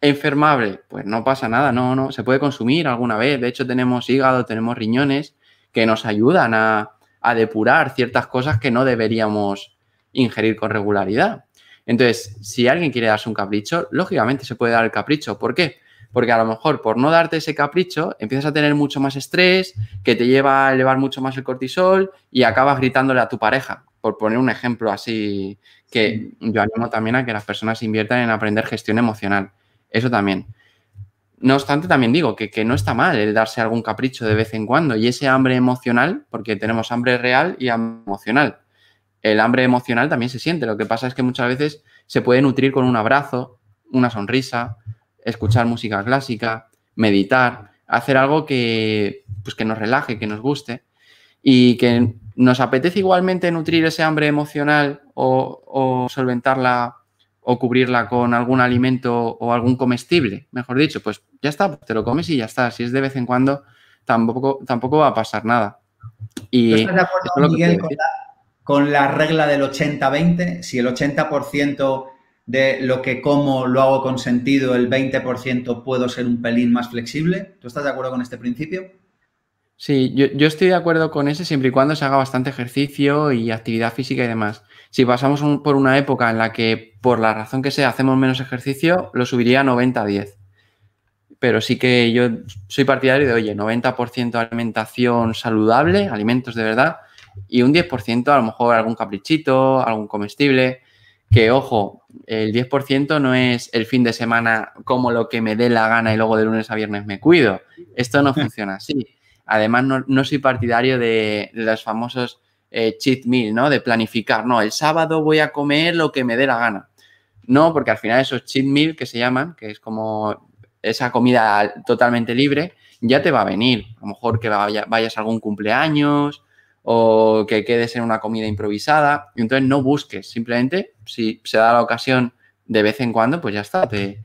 enfermable? Pues no pasa nada, no, no, se puede consumir alguna vez. De hecho, tenemos hígado, tenemos riñones que nos ayudan a, a depurar ciertas cosas que no deberíamos ingerir con regularidad. Entonces, si alguien quiere darse un capricho, lógicamente se puede dar el capricho. ¿Por qué? Porque a lo mejor por no darte ese capricho empiezas a tener mucho más estrés, que te lleva a elevar mucho más el cortisol y acabas gritándole a tu pareja, por poner un ejemplo así, que yo animo también a que las personas inviertan en aprender gestión emocional. Eso también. No obstante, también digo que, que no está mal el darse algún capricho de vez en cuando y ese hambre emocional, porque tenemos hambre real y hambre emocional. El hambre emocional también se siente. Lo que pasa es que muchas veces se puede nutrir con un abrazo, una sonrisa, escuchar música clásica, meditar, hacer algo que, pues, que nos relaje, que nos guste y que nos apetece igualmente nutrir ese hambre emocional o, o solventarla o cubrirla con algún alimento o algún comestible, mejor dicho, pues ya está, te lo comes y ya está. Si es de vez en cuando, tampoco, tampoco va a pasar nada. Y ¿estás de acuerdo, Miguel, con la, con la regla del ochenta veinte? Si el ochenta por ciento de lo que como lo hago con sentido, el veinte por ciento puedo ser un pelín más flexible. ¿Tú estás de acuerdo con este principio? Sí, yo, yo estoy de acuerdo con ese siempre y cuando se haga bastante ejercicio y actividad física y demás. Si pasamos un, por una época en la que, por la razón que sea, hacemos menos ejercicio, lo subiría a noventa a diez. Pero sí que yo soy partidario de, oye, noventa por ciento alimentación saludable, alimentos de verdad, y un diez por ciento a lo mejor algún caprichito, algún comestible, que, ojo, el diez por ciento no es el fin de semana como lo que me dé la gana y luego de lunes a viernes me cuido. Esto no funciona así. Además, no, no soy partidario de, de los famosos eh, cheat meal, ¿no? De planificar, no, el sábado voy a comer lo que me dé la gana. No, porque al final esos cheat meal que se llaman, que es como esa comida totalmente libre, ya te va a venir. A lo mejor que vaya, vayas a algún cumpleaños o que quedes en una comida improvisada. Y entonces no busques, simplemente si se da la ocasión de vez en cuando, pues ya está, te...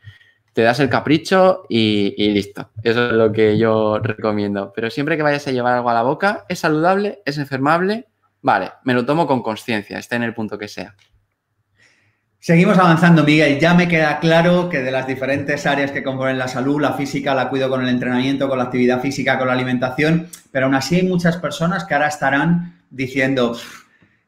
Te das el capricho y, y listo. Eso es lo que yo recomiendo. Pero siempre que vayas a llevar algo a la boca, es saludable, es enfermable, vale, me lo tomo con conciencia, esté en el punto que sea. Seguimos avanzando, Miguel. Ya me queda claro que de las diferentes áreas que componen la salud, la física, la cuido con el entrenamiento, con la actividad física, con la alimentación, pero aún así hay muchas personas que ahora estarán diciendo,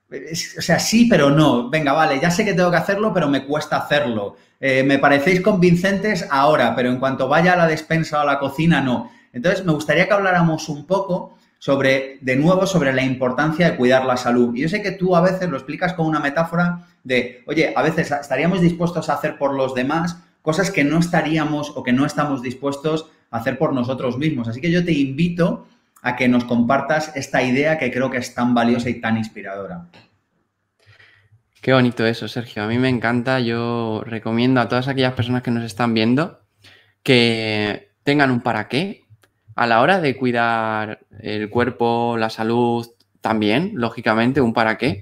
o sea, sí, pero no. Venga, vale, ya sé que tengo que hacerlo, pero me cuesta hacerlo. Eh, me parecéis convincentes ahora, pero en cuanto vaya a la despensa o a la cocina, no. Entonces, me gustaría que habláramos un poco sobre, de nuevo, sobre la importancia de cuidar la salud. Y yo sé que tú a veces lo explicas con una metáfora de, oye, a veces estaríamos dispuestos a hacer por los demás cosas que no estaríamos o que no estamos dispuestos a hacer por nosotros mismos. Así que yo te invito a que nos compartas esta idea que creo que es tan valiosa y tan inspiradora. Qué bonito eso, Sergio. A mí me encanta. Yo recomiendo a todas aquellas personas que nos están viendo que tengan un para qué a la hora de cuidar el cuerpo, la salud también, lógicamente, un para qué.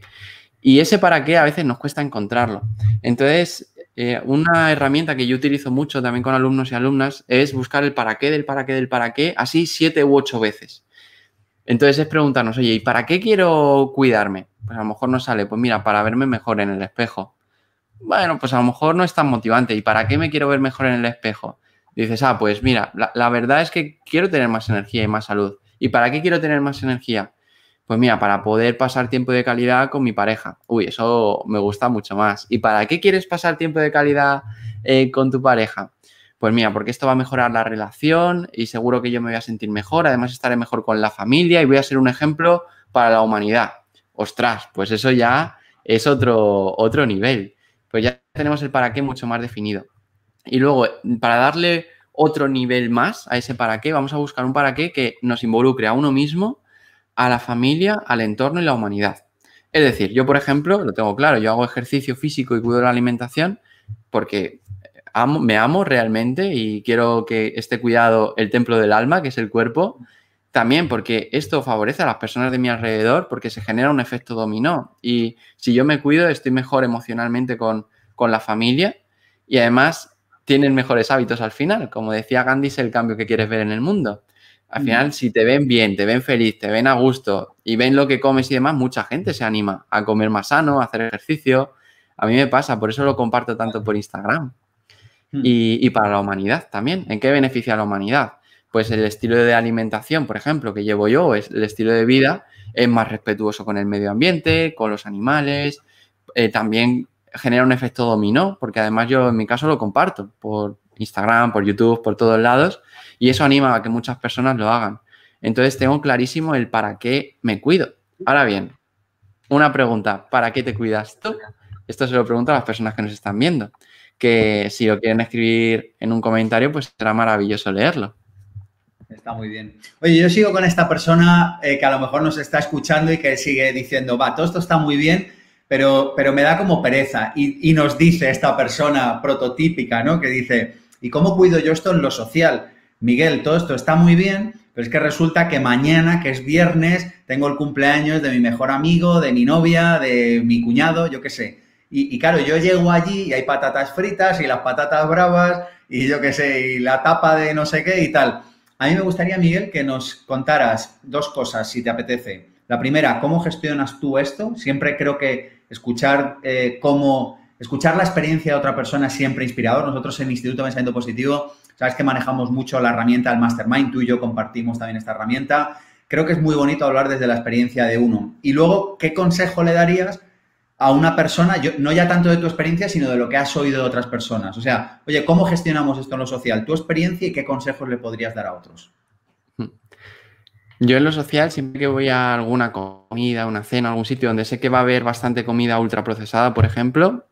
Y ese para qué a veces nos cuesta encontrarlo. Entonces, Eh, una herramienta que yo utilizo mucho también con alumnos y alumnas es buscar el para qué del para qué del para qué, así siete u ocho veces. Entonces es preguntarnos, oye, ¿y para qué quiero cuidarme? Pues a lo mejor no sale, pues mira, para verme mejor en el espejo. Bueno, pues a lo mejor no es tan motivante. ¿Y para qué me quiero ver mejor en el espejo? Dices, ah, pues mira, la, la verdad es que quiero tener más energía y más salud. ¿Y para qué quiero tener más energía? Pues mira, para poder pasar tiempo de calidad con mi pareja. Uy, eso me gusta mucho más. ¿Y para qué quieres pasar tiempo de calidad eh, con tu pareja? Pues mira, porque esto va a mejorar la relación y seguro que yo me voy a sentir mejor. Además, estaré mejor con la familia y voy a ser un ejemplo para la humanidad. Ostras, pues eso ya es otro, otro nivel. Pues ya tenemos el para qué mucho más definido. Y luego, para darle otro nivel más a ese para qué, vamos a buscar un para qué que nos involucre a uno mismo, a la familia, al entorno y la humanidad. Es decir, yo, por ejemplo, lo tengo claro, yo hago ejercicio físico y cuido la alimentación porque amo, me amo realmente y quiero que esté cuidado el templo del alma, que es el cuerpo, también porque esto favorece a las personas de mi alrededor porque se genera un efecto dominó y si yo me cuido estoy mejor emocionalmente con, con la familia y además tienen mejores hábitos al final. Como decía Gandhi, es el cambio que quieres ver en el mundo. Al final, si te ven bien, te ven feliz, te ven a gusto y ven lo que comes y demás, mucha gente se anima a comer más sano, a hacer ejercicio. A mí me pasa, por eso lo comparto tanto por Instagram. Y, y para la humanidad también. ¿En qué beneficia a la humanidad? Pues el estilo de alimentación, por ejemplo, que llevo yo, es el estilo de vida, es más respetuoso con el medio ambiente, con los animales. Eh, también genera un efecto dominó, porque además yo en mi caso lo comparto por Instagram, por YouTube, por todos lados. Y eso anima a que muchas personas lo hagan. Entonces, tengo clarísimo el para qué me cuido. Ahora bien, una pregunta. ¿Para qué te cuidas tú? Esto se lo pregunto a las personas que nos están viendo. Que si lo quieren escribir en un comentario, pues será maravilloso leerlo. Está muy bien. Oye, yo sigo con esta persona eh, que a lo mejor nos está escuchando y que sigue diciendo, va, todo esto está muy bien, pero, pero me da como pereza. Y, y nos dice esta persona prototípica, ¿no? Que dice, ¿y cómo cuido yo esto en lo social? Miguel, todo esto está muy bien, pero es que resulta que mañana, que es viernes, tengo el cumpleaños de mi mejor amigo, de mi novia, de mi cuñado, yo qué sé. Y, y claro, yo llego allí y hay patatas fritas y las patatas bravas y yo qué sé, y la tapa de no sé qué y tal. A mí me gustaría, Miguel, que nos contaras dos cosas, si te apetece. La primera, ¿cómo gestionas tú esto? Siempre creo que escuchar eh, cómo... Escuchar la experiencia de otra persona es siempre inspirador. Nosotros en Instituto Pensamiento Positivo, sabes que manejamos mucho la herramienta del Mastermind. Tú y yo compartimos también esta herramienta. Creo que es muy bonito hablar desde la experiencia de uno. Y luego, ¿qué consejo le darías a una persona? Yo, no ya tanto de tu experiencia, sino de lo que has oído de otras personas. O sea, oye, ¿cómo gestionamos esto en lo social? Tu experiencia y qué consejos le podrías dar a otros. Yo en lo social, siempre que voy a alguna comida, una cena, algún sitio donde sé que va a haber bastante comida ultraprocesada, por ejemplo...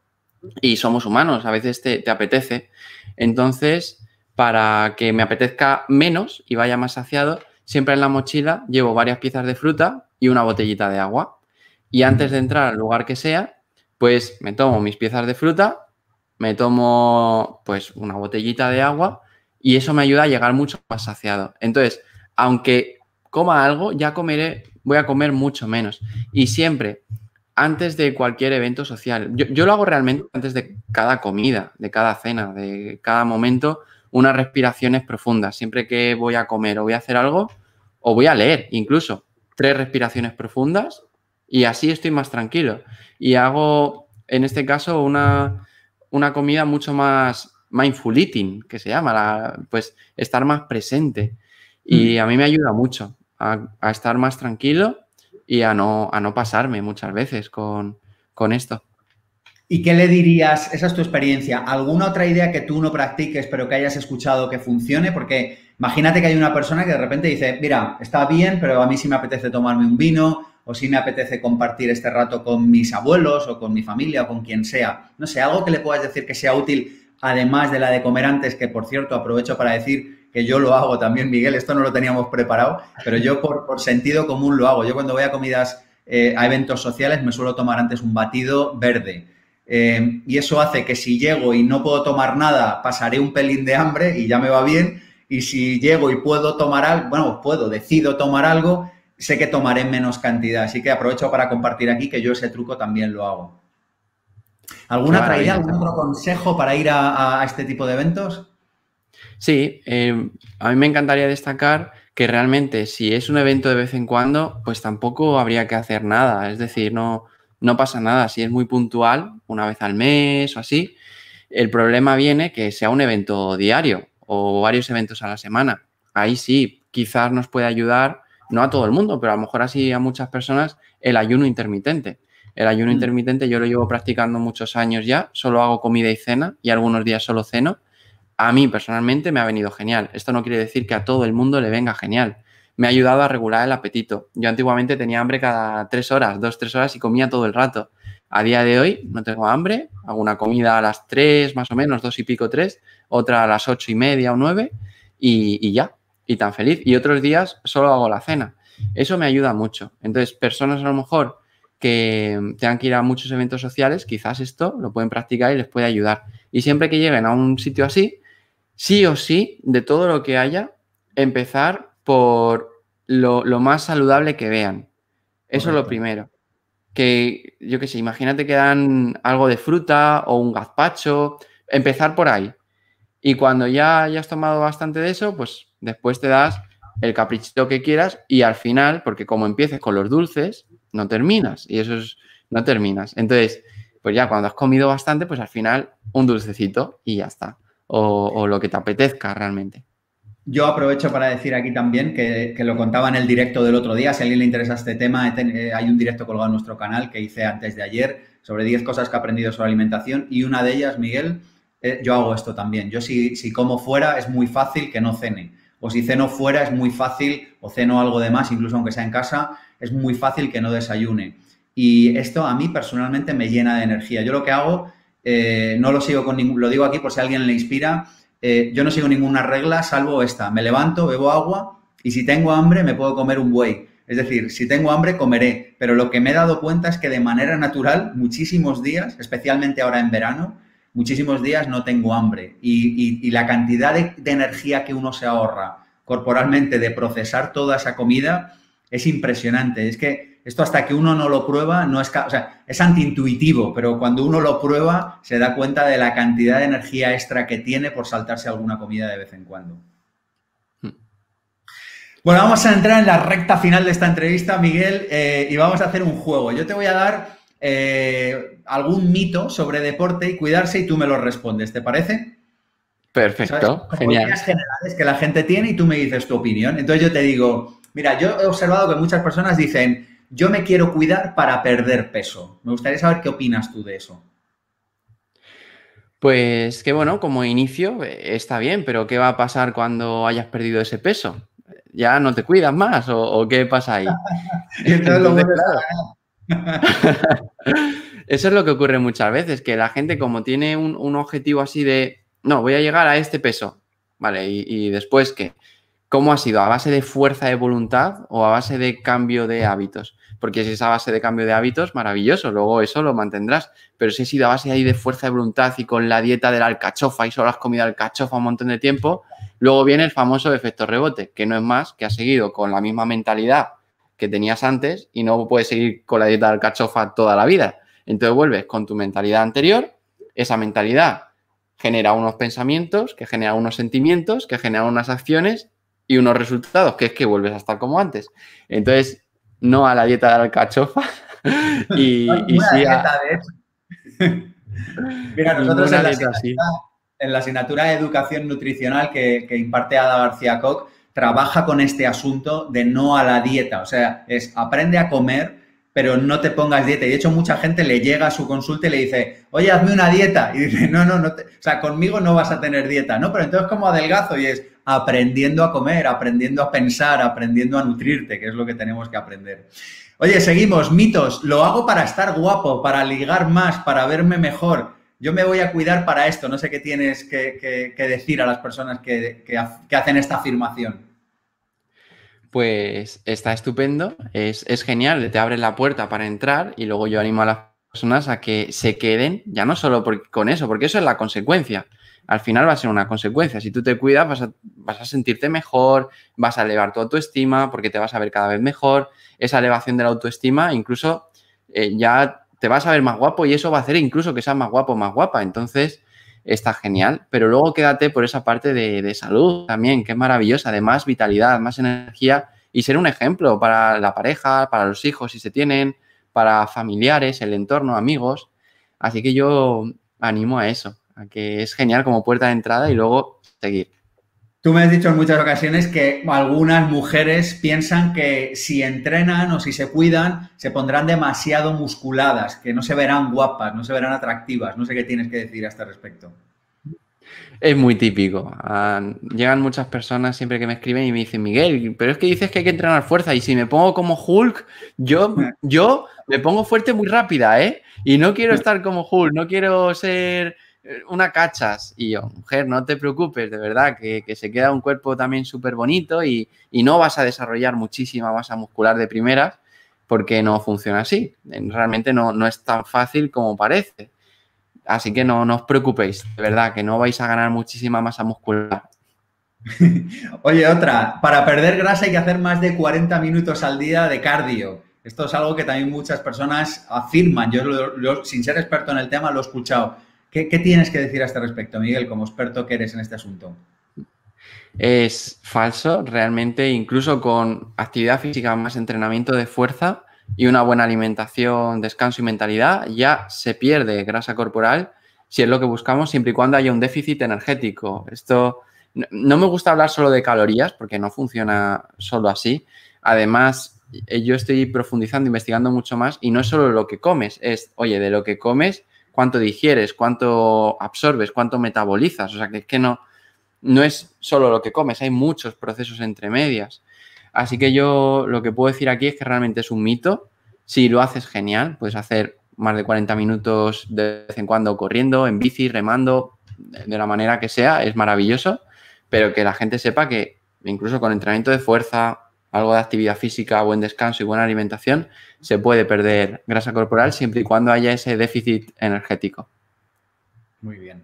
Y somos humanos, a veces te, te apetece. Entonces, para que me apetezca menos y vaya más saciado, siempre en la mochila llevo varias piezas de fruta y una botellita de agua. Y antes de entrar al lugar que sea, pues me tomo mis piezas de fruta, me tomo pues una botellita de agua y eso me ayuda a llegar mucho más saciado. Entonces, aunque coma algo, ya comeré, voy a comer mucho menos. Y siempre... Antes de cualquier evento social. Yo, yo lo hago realmente antes de cada comida, de cada cena, de cada momento, unas respiraciones profundas. Siempre que voy a comer o voy a hacer algo, o voy a leer incluso, tres respiraciones profundas y así estoy más tranquilo. Y hago, en este caso, una, una comida mucho más mindful eating, que se llama, la, pues estar más presente. Y a mí me ayuda mucho a, a estar más tranquilo y a no, a no pasarme muchas veces con, con esto. ¿Y qué le dirías? Esa es tu experiencia. ¿Alguna otra idea que tú no practiques pero que hayas escuchado que funcione? Porque imagínate que hay una persona que de repente dice, mira, está bien, pero a mí sí me apetece tomarme un vino o sí me apetece compartir este rato con mis abuelos o con mi familia o con quien sea. No sé, algo que le puedas decir que sea útil, además de la de comer antes, que por cierto aprovecho para decir... que yo lo hago también, Miguel, esto no lo teníamos preparado, pero yo por, por sentido común lo hago. Yo cuando voy a comidas, eh, a eventos sociales, me suelo tomar antes un batido verde. Eh, y eso hace que si llego y no puedo tomar nada, pasaré un pelín de hambre y ya me va bien. Y si llego y puedo tomar algo, bueno, puedo, decido tomar algo, sé que tomaré menos cantidad. Así que aprovecho para compartir aquí que yo ese truco también lo hago. ¿Alguna otra idea, algún otro consejo para ir a, a este tipo de eventos? Sí, eh, a mí me encantaría destacar que realmente si es un evento de vez en cuando, pues tampoco habría que hacer nada. Es decir, no, no pasa nada. Si es muy puntual, una vez al mes o así, el problema viene que sea un evento diario o varios eventos a la semana. Ahí sí, quizás nos puede ayudar, no a todo el mundo, pero a lo mejor así a muchas personas, el ayuno intermitente. El ayuno intermitente yo lo llevo practicando muchos años ya, solo hago comida y cena y algunos días solo ceno. A mí personalmente me ha venido genial. Esto no quiere decir que a todo el mundo le venga genial. Me ha ayudado a regular el apetito. Yo antiguamente tenía hambre cada tres horas, dos, tres horas y comía todo el rato. A día de hoy no tengo hambre, hago una comida a las tres más o menos, dos y pico, tres, otra a las ocho y media o nueve y, y ya, y tan feliz. Y otros días solo hago la cena. Eso me ayuda mucho. Entonces, personas a lo mejor que tengan que ir a muchos eventos sociales, quizás esto lo pueden practicar y les puede ayudar. Y siempre que lleguen a un sitio así, sí o sí, de todo lo que haya, empezar por lo, lo más saludable que vean. Eso Correcto. Es lo primero. Que, yo qué sé, imagínate que dan algo de fruta o un gazpacho, empezar por ahí. Y cuando ya hayas tomado bastante de eso, pues después te das el caprichito que quieras y al final, porque como empieces con los dulces, no terminas y eso es, no terminas. Entonces, pues ya cuando has comido bastante, pues al final un dulcecito y ya está. O, o lo que te apetezca realmente. Yo aprovecho para decir aquí también que, que lo contaba en el directo del otro día. Si a alguien le interesa este tema, hay un directo colgado en nuestro canal que hice antes de ayer sobre diez cosas que he aprendido sobre alimentación y una de ellas, Miguel, eh, yo hago esto también. Yo si, si como fuera es muy fácil que no cene. O si ceno fuera es muy fácil, o ceno algo de más, incluso aunque sea en casa, es muy fácil que no desayune. Y esto a mí personalmente me llena de energía. Yo lo que hago, eh, no lo sigo con ningún, lo digo aquí por si a alguien le inspira, eh, yo no sigo ninguna regla salvo esta. Me levanto, bebo agua y si tengo hambre me puedo comer un buey. Es decir, si tengo hambre comeré, pero lo que me he dado cuenta es que de manera natural muchísimos días, especialmente ahora en verano, muchísimos días no tengo hambre y, y, y la cantidad de, de energía que uno se ahorra corporalmente de procesar toda esa comida es impresionante. Es que esto hasta que uno no lo prueba, no es, o sea, es antiintuitivo, pero cuando uno lo prueba se da cuenta de la cantidad de energía extra que tiene por saltarse alguna comida de vez en cuando. Bueno, vamos a entrar en la recta final de esta entrevista, Miguel, eh, y vamos a hacer un juego. Yo te voy a dar Eh, algún mito sobre deporte y cuidarse y tú me lo respondes, ¿te parece? Perfecto, genial. Ideas generales que la gente tiene y tú me dices tu opinión. Entonces yo te digo, mira, yo he observado que muchas personas dicen, yo me quiero cuidar para perder peso. Me gustaría saber qué opinas tú de eso. Pues que bueno, como inicio está bien, pero ¿qué va a pasar cuando hayas perdido ese peso? ¿Ya no te cuidas más o, o qué pasa ahí? Y entonces lo vuelves a ganar. Eso es lo que ocurre muchas veces, que la gente como tiene un, un objetivo así de, no, voy a llegar a este peso, vale, y, y después ¿qué? ¿Cómo ha sido? ¿A base de fuerza de voluntad o a base de cambio de hábitos? Porque si es a base de cambio de hábitos, maravilloso, luego eso lo mantendrás, pero si ha sido a base ahí de fuerza de voluntad y con la dieta de la alcachofa y solo has comido alcachofa un montón de tiempo, luego viene el famoso efecto rebote, que no es más que has seguido con la misma mentalidad que tenías antes y no puedes seguir con la dieta de alcachofa toda la vida. Entonces vuelves con tu mentalidad anterior, esa mentalidad genera unos pensamientos, que genera unos sentimientos, que genera unas acciones y unos resultados, que es que vuelves a estar como antes. Entonces, no a la dieta de alcachofa y, y sí a... Mira, nosotros en la, dieta, sí. en la asignatura de Educación Nutricional que, que imparte Ada García Koch, trabaja con este asunto de no a la dieta, o sea, es aprende a comer, pero no te pongas dieta. Y de hecho, mucha gente le llega a su consulta y le dice, oye, hazme una dieta. Y dice, no, no, no, te... o sea, conmigo no vas a tener dieta, ¿no? Pero entonces, ¿cómo adelgazo? Y es aprendiendo a comer, aprendiendo a pensar, aprendiendo a nutrirte, que es lo que tenemos que aprender. Oye, seguimos, mitos, lo hago para estar guapo, para ligar más, para verme mejor. Yo me voy a cuidar para esto. No sé qué tienes que, que, que decir a las personas que, que, que hacen esta afirmación. Pues está estupendo. Es, es genial. Te abres la puerta para entrar y luego yo animo a las personas a que se queden. Ya no solo por, con eso, porque eso es la consecuencia. Al final va a ser una consecuencia. Si tú te cuidas vas a, vas a sentirte mejor, vas a elevar tu autoestima porque te vas a ver cada vez mejor. Esa elevación de la autoestima incluso eh, ya... te vas a ver más guapo y eso va a hacer incluso que seas más guapo, más guapa. Entonces, está genial. Pero luego quédate por esa parte de, de salud también, que es maravillosa, de más vitalidad, más energía y ser un ejemplo para la pareja, para los hijos si se tienen, para familiares, el entorno, amigos. Así que yo animo a eso, a que es genial como puerta de entrada y luego seguir. Tú me has dicho en muchas ocasiones que algunas mujeres piensan que si entrenan o si se cuidan, se pondrán demasiado musculadas, que no se verán guapas, no se verán atractivas. No sé qué tienes que decir a este respecto. Es muy típico. Uh, llegan muchas personas siempre que me escriben y me dicen, Miguel, pero es que dices que hay que entrenar fuerza y si me pongo como Hulk, yo, yo me pongo fuerte muy rápida, ¿eh? Y no quiero estar como Hulk, no quiero ser una cachas. Y yo, mujer, no te preocupes, de verdad, que, que se queda un cuerpo también súper bonito y, y no vas a desarrollar muchísima masa muscular de primeras porque no funciona así. Realmente no, no es tan fácil como parece. Así que no, no os preocupéis, de verdad, que no vais a ganar muchísima masa muscular. Oye, otra. Para perder grasa hay que hacer más de cuarenta minutos al día de cardio. Esto es algo que también muchas personas afirman. Yo, lo, lo, sin ser experto en el tema, lo he escuchado. ¿Qué, qué tienes que decir a este respecto, Miguel, como experto que eres en este asunto? Es falso, realmente, incluso con actividad física más entrenamiento de fuerza y una buena alimentación, descanso y mentalidad, ya se pierde grasa corporal si es lo que buscamos, siempre y cuando haya un déficit energético. Esto no me gusta hablar solo de calorías porque no funciona solo así. Además, yo estoy profundizando, investigando mucho más y no es solo lo que comes, es, oye, de lo que comes, cuánto digieres, cuánto absorbes, cuánto metabolizas. O sea, que es que no, no es solo lo que comes, hay muchos procesos entre medias. Así que yo lo que puedo decir aquí es que realmente es un mito. Si lo haces, genial, puedes hacer más de cuarenta minutos de vez en cuando corriendo, en bici, remando, de la manera que sea, es maravilloso. Pero que la gente sepa que incluso con entrenamiento de fuerza, algo de actividad física, buen descanso y buena alimentación, se puede perder grasa corporal siempre y cuando haya ese déficit energético. Muy bien.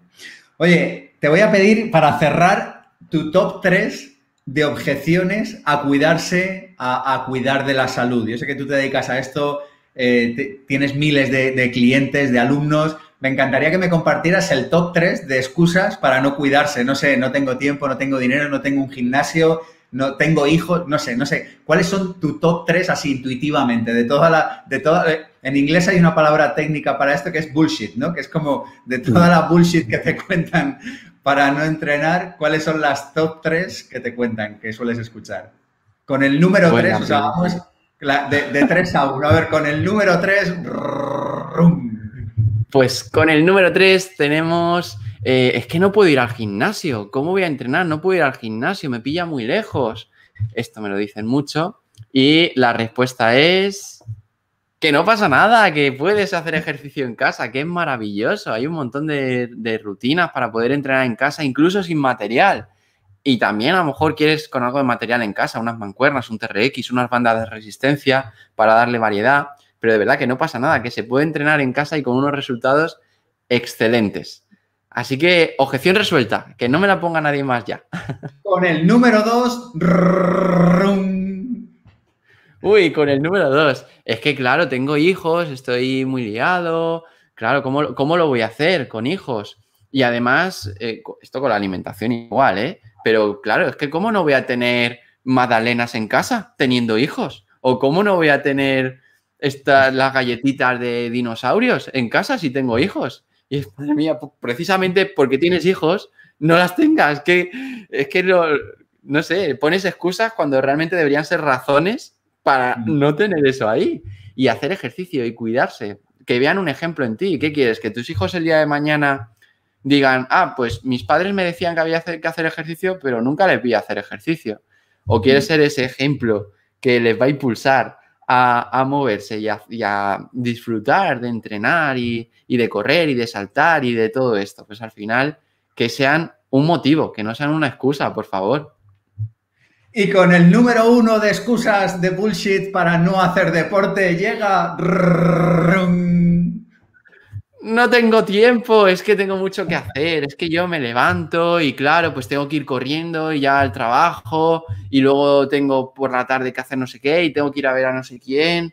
Oye, te voy a pedir para cerrar tu top tres... de objeciones a cuidarse, a, a cuidar de la salud. Yo sé que tú te dedicas a esto, eh, te, tienes miles de, de clientes, de alumnos. Me encantaría que me compartieras el top tres de excusas para no cuidarse. No sé, no tengo tiempo, no tengo dinero, no tengo un gimnasio, no tengo hijos, no sé, no sé. ¿Cuáles son tu top tres así intuitivamente? De toda la, de toda, en inglés hay una palabra técnica para esto que es bullshit, ¿no? Que es como de toda la bullshit que te cuentan para no entrenar, ¿cuáles son las top tres que te cuentan, que sueles escuchar? Con el número buena, tres, o sea, vamos de, de tres a uno. A ver, con el número tres... Rum. Pues con el número tres tenemos... Eh, es que no puedo ir al gimnasio. ¿Cómo voy a entrenar? No puedo ir al gimnasio. Me pilla muy lejos. Esto me lo dicen mucho. Y la respuesta es... que no pasa nada, que puedes hacer ejercicio en casa, que es maravilloso. Hay un montón de, de rutinas para poder entrenar en casa, incluso sin material. Y también a lo mejor quieres con algo de material en casa, unas mancuernas, un T R X, unas bandas de resistencia para darle variedad. Pero de verdad que no pasa nada, que se puede entrenar en casa y con unos resultados excelentes. Así que, objeción resuelta, que no me la ponga nadie más ya. Con el número dos... Uy, con el número dos. Es que, claro, tengo hijos, estoy muy liado. Claro, ¿cómo, cómo lo voy a hacer con hijos? Y además, eh, esto con la alimentación igual, ¿eh? Pero, claro, es que ¿cómo no voy a tener magdalenas en casa teniendo hijos? ¿O cómo no voy a tener estas, las galletitas de dinosaurios en casa si tengo hijos? Y es, madre mía, precisamente porque tienes hijos, no las tengas. Es que, es que lo, no sé, pones excusas cuando realmente deberían ser razones para no tener eso ahí y hacer ejercicio y cuidarse, que vean un ejemplo en ti. ¿Qué quieres? Que tus hijos el día de mañana digan, ah, pues mis padres me decían que había que hacer ejercicio, pero nunca les vi hacer ejercicio. O quieres ser ese ejemplo que les va a impulsar a, a moverse y a, y a disfrutar de entrenar y, y de correr y de saltar y de todo esto. Pues al final que sean un motivo, que no sean una excusa, por favor. Y con el número uno de excusas de bullshit para no hacer deporte llega... No tengo tiempo, es que tengo mucho que hacer, es que yo me levanto y claro, pues tengo que ir corriendo y ya al trabajo y luego tengo por la tarde que hacer no sé qué y tengo que ir a ver a no sé quién.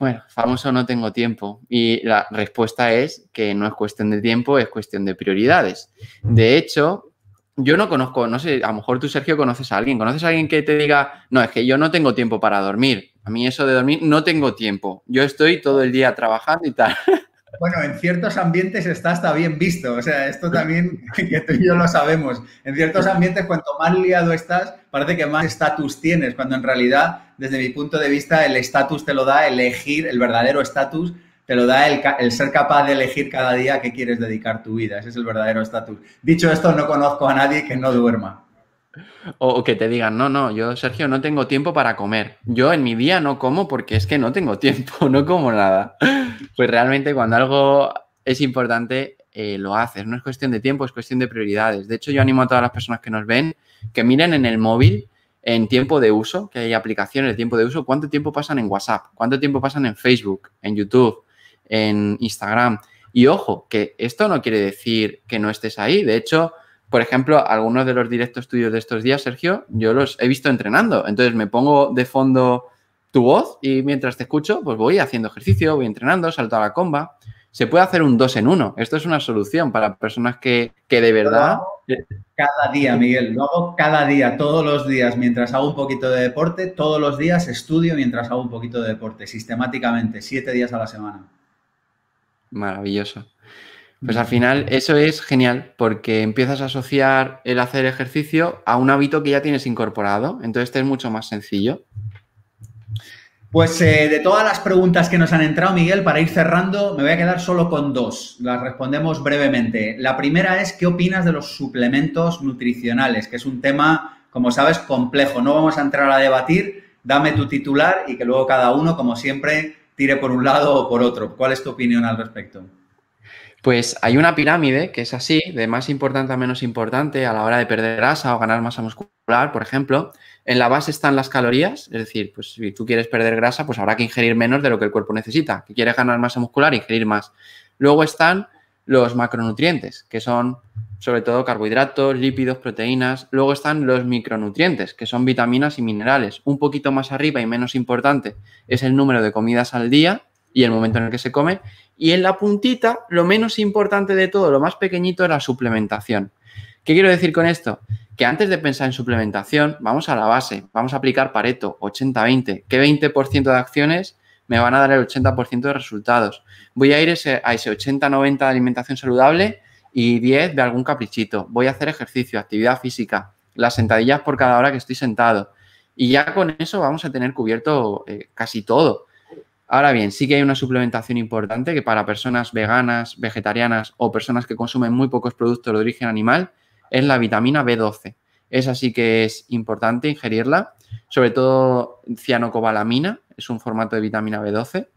Bueno, famoso no tengo tiempo. Y la respuesta es que no es cuestión de tiempo, es cuestión de prioridades. De hecho, yo no conozco, no sé, a lo mejor tú, Sergio, conoces a alguien. ¿Conoces a alguien que te diga, no, es que yo no tengo tiempo para dormir? A mí eso de dormir, no tengo tiempo. Yo estoy todo el día trabajando y tal. Bueno, en ciertos ambientes está hasta bien visto. O sea, esto también, que tú y yo lo sabemos. En ciertos ambientes, cuanto más liado estás, parece que más estatus tienes, cuando en realidad, desde mi punto de vista, el estatus te lo da elegir, el verdadero estatus te lo da el, el ser capaz de elegir cada día a qué quieres dedicar tu vida. Ese es el verdadero estatus. Dicho esto, no conozco a nadie que no duerma. O que te digan, no, no, yo, Sergio, no tengo tiempo para comer. Yo en mi día no como porque es que no tengo tiempo, no como nada. Pues realmente cuando algo es importante, eh, lo haces. No es cuestión de tiempo, es cuestión de prioridades. De hecho, yo animo a todas las personas que nos ven que miren en el móvil, en tiempo de uso, que hay aplicaciones de tiempo de uso, cuánto tiempo pasan en WhatsApp, cuánto tiempo pasan en Facebook, en YouTube, en Instagram. Y ojo, que esto no quiere decir que no estés ahí. De hecho, por ejemplo, algunos de los directos tuyos de estos días, Sergio, yo los he visto entrenando. Entonces, me pongo de fondo tu voz y mientras te escucho, pues voy haciendo ejercicio, voy entrenando, salto a la comba. Se puede hacer un dos en uno. Esto es una solución para personas que, que de verdad... Cada día, Miguel. Lo hago cada día, todos los días, mientras hago un poquito de deporte. Todos los días estudio mientras hago un poquito de deporte, sistemáticamente, siete días a la semana. Maravilloso. Pues al final eso es genial porque empiezas a asociar el hacer ejercicio a un hábito que ya tienes incorporado. Entonces, te es mucho más sencillo. Pues eh, de todas las preguntas que nos han entrado, Miguel, para ir cerrando, me voy a quedar solo con dos. Las respondemos brevemente. La primera es, ¿qué opinas de los suplementos nutricionales? Que es un tema, como sabes, complejo. No vamos a entrar a debatir. Dame tu titular y que luego cada uno, como siempre, tire por un lado o por otro. ¿Cuál es tu opinión al respecto? Pues hay una pirámide que es así, de más importante a menos importante a la hora de perder grasa o ganar masa muscular, por ejemplo. En la base están las calorías, es decir, pues si tú quieres perder grasa, pues habrá que ingerir menos de lo que el cuerpo necesita. Si quieres ganar masa muscular, ingerir más. Luego están los macronutrientes, que son sobre todo carbohidratos, lípidos, proteínas. Luego están los micronutrientes, que son vitaminas y minerales. Un poquito más arriba y menos importante es el número de comidas al día y el momento en el que se come. Y en la puntita, lo menos importante de todo, lo más pequeñito, es la suplementación. ¿Qué quiero decir con esto? Que antes de pensar en suplementación, vamos a la base, vamos a aplicar Pareto, ochenta veinte. ¿Qué veinte por ciento de acciones me van a dar el ochenta por ciento de resultados? Voy a ir ese, a ese ochenta noventa de alimentación saludable y diez de algún caprichito. Voy a hacer ejercicio, actividad física, las sentadillas por cada hora que estoy sentado. Y ya con eso vamos a tener cubierto eh, casi todo. Ahora bien, sí que hay una suplementación importante que para personas veganas, vegetarianas o personas que consumen muy pocos productos de origen animal es la vitamina B doce. Esa sí que es importante ingerirla, sobre todo cianocobalamina, es un formato de vitamina B doce.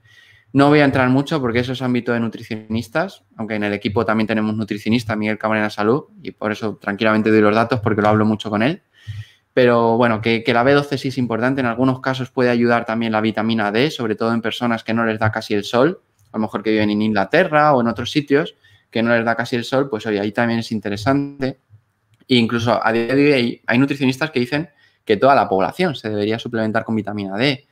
No voy a entrar mucho porque eso es ámbito de nutricionistas, aunque en el equipo también tenemos nutricionista, Miguel Camarena Salud, y por eso tranquilamente doy los datos porque lo hablo mucho con él. Pero bueno, que, que la B doce sí es importante. En algunos casos puede ayudar también la vitamina D, sobre todo en personas que no les da casi el sol. A lo mejor que viven en Inglaterra o en otros sitios que no les da casi el sol, pues oye, ahí también es interesante. E incluso a día de hoy hay, hay nutricionistas que dicen que toda la población se debería suplementar con vitamina D.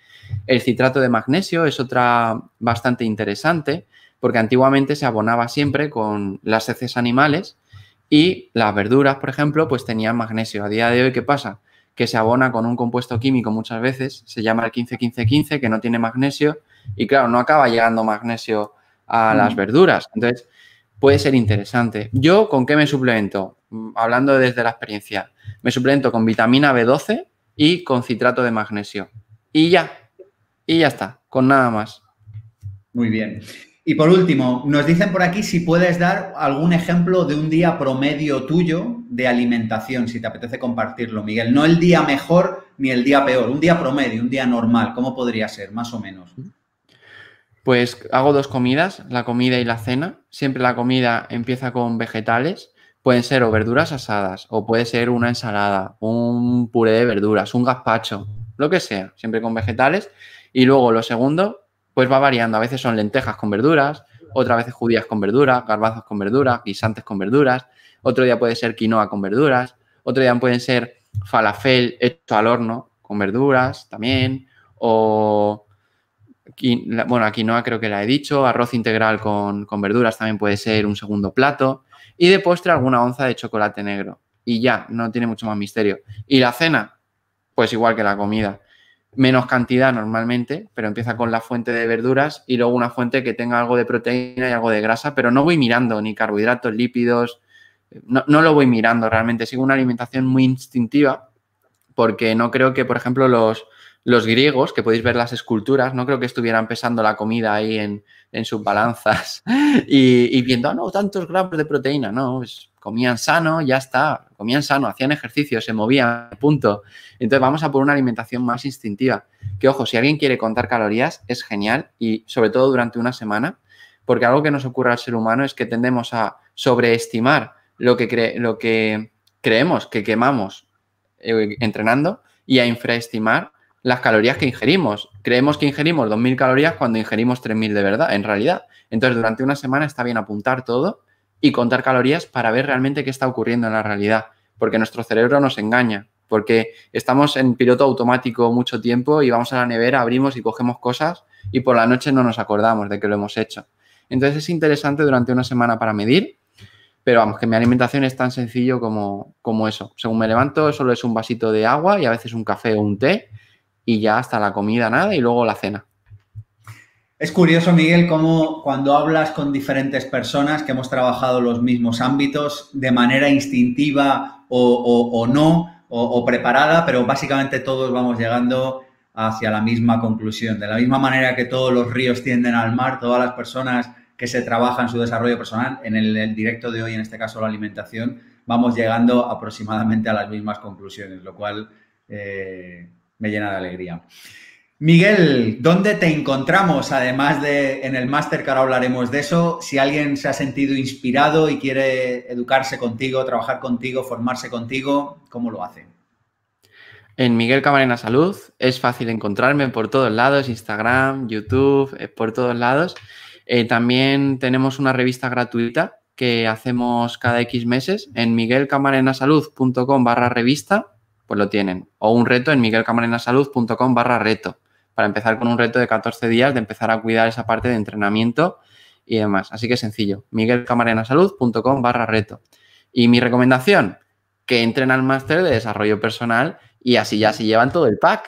El citrato de magnesio es otra bastante interesante porque antiguamente se abonaba siempre con las heces animales y las verduras, por ejemplo, pues tenían magnesio. A día de hoy, ¿qué pasa? Que se abona con un compuesto químico muchas veces, se llama el quince quince quince, que no tiene magnesio y, claro, no acaba llegando magnesio a las verduras. Entonces, puede ser interesante. ¿Yo con qué me suplemento? Hablando desde la experiencia, me suplemento con vitamina B doce y con citrato de magnesio. Y ya, y ya está, con nada más. Muy bien. Y por último, nos dicen por aquí si puedes dar algún ejemplo de un día promedio tuyo de alimentación, si te apetece compartirlo, Miguel. No el día mejor ni el día peor, un día promedio, un día normal. ¿Cómo podría ser, más o menos? Pues hago dos comidas, la comida y la cena. Siempre la comida empieza con vegetales. Pueden ser o verduras asadas o puede ser una ensalada, un puré de verduras, un gazpacho, lo que sea. Siempre con vegetales. Y luego lo segundo... pues va variando. A veces son lentejas con verduras, otras veces judías con verduras, garbanzos con verduras, guisantes con verduras. Otro día puede ser quinoa con verduras. Otro día pueden ser falafel hecho al horno con verduras también. O Bueno, la quinoa creo que la he dicho, arroz integral con, con verduras también puede ser un segundo plato. Y de postre alguna onza de chocolate negro. Y ya, no tiene mucho más misterio. Y la cena, pues igual que la comida. Menos cantidad normalmente, pero empieza con la fuente de verduras y luego una fuente que tenga algo de proteína y algo de grasa, pero no voy mirando ni carbohidratos, lípidos, no, no lo voy mirando realmente. Sigo una alimentación muy instintiva porque no creo que, por ejemplo, los... Los griegos, que podéis ver las esculturas, no creo que estuvieran pesando la comida ahí en, en sus balanzas y, y viendo, ah, no, tantos gramos de proteína. No, pues comían sano, ya está, comían sano, hacían ejercicio, se movían, punto. Entonces vamos a por una alimentación más instintiva. Que, ojo, si alguien quiere contar calorías es genial y sobre todo durante una semana, porque algo que nos ocurre al ser humano es que tendemos a sobreestimar lo que, cre- lo que creemos que quemamos eh, entrenando y a infraestimar las calorías que ingerimos. Creemos que ingerimos dos mil calorías cuando ingerimos tres mil de verdad, en realidad. Entonces, durante una semana está bien apuntar todo y contar calorías para ver realmente qué está ocurriendo en la realidad, porque nuestro cerebro nos engaña, porque estamos en piloto automático mucho tiempo y vamos a la nevera, abrimos y cogemos cosas y por la noche no nos acordamos de que lo hemos hecho. Entonces, es interesante durante una semana para medir, pero vamos, que mi alimentación es tan sencillo como, como eso. Según me levanto, solo es un vasito de agua y a veces un café o un té. Y ya hasta la comida nada y luego la cena. Es curioso, Miguel, cómo cuando hablas con diferentes personas que hemos trabajado los mismos ámbitos de manera instintiva o, o, o no, o, o preparada, pero básicamente todos vamos llegando hacia la misma conclusión. De la misma manera que todos los ríos tienden al mar, todas las personas que se trabajan su desarrollo personal, en el, el directo de hoy, en este caso la alimentación, vamos llegando aproximadamente a las mismas conclusiones, lo cual... Eh, me llena de alegría. Miguel, ¿dónde te encontramos? Además de en el máster, que ahora hablaremos de eso, si alguien se ha sentido inspirado y quiere educarse contigo, trabajar contigo, formarse contigo, ¿cómo lo hace? En Miguel Camarena Salud es fácil encontrarme por todos lados, Instagram, YouTube, por todos lados. Eh, también tenemos una revista gratuita que hacemos cada X meses en miguel camarena salud punto com barra revista. Pues lo tienen. O un reto en miguel camarena salud punto com barra reto, para empezar con un reto de catorce días de empezar a cuidar esa parte de entrenamiento y demás. Así que sencillo, miguel camarena salud punto com barra reto. Y mi recomendación, que entren al máster de desarrollo personal y así ya se llevan todo el pack.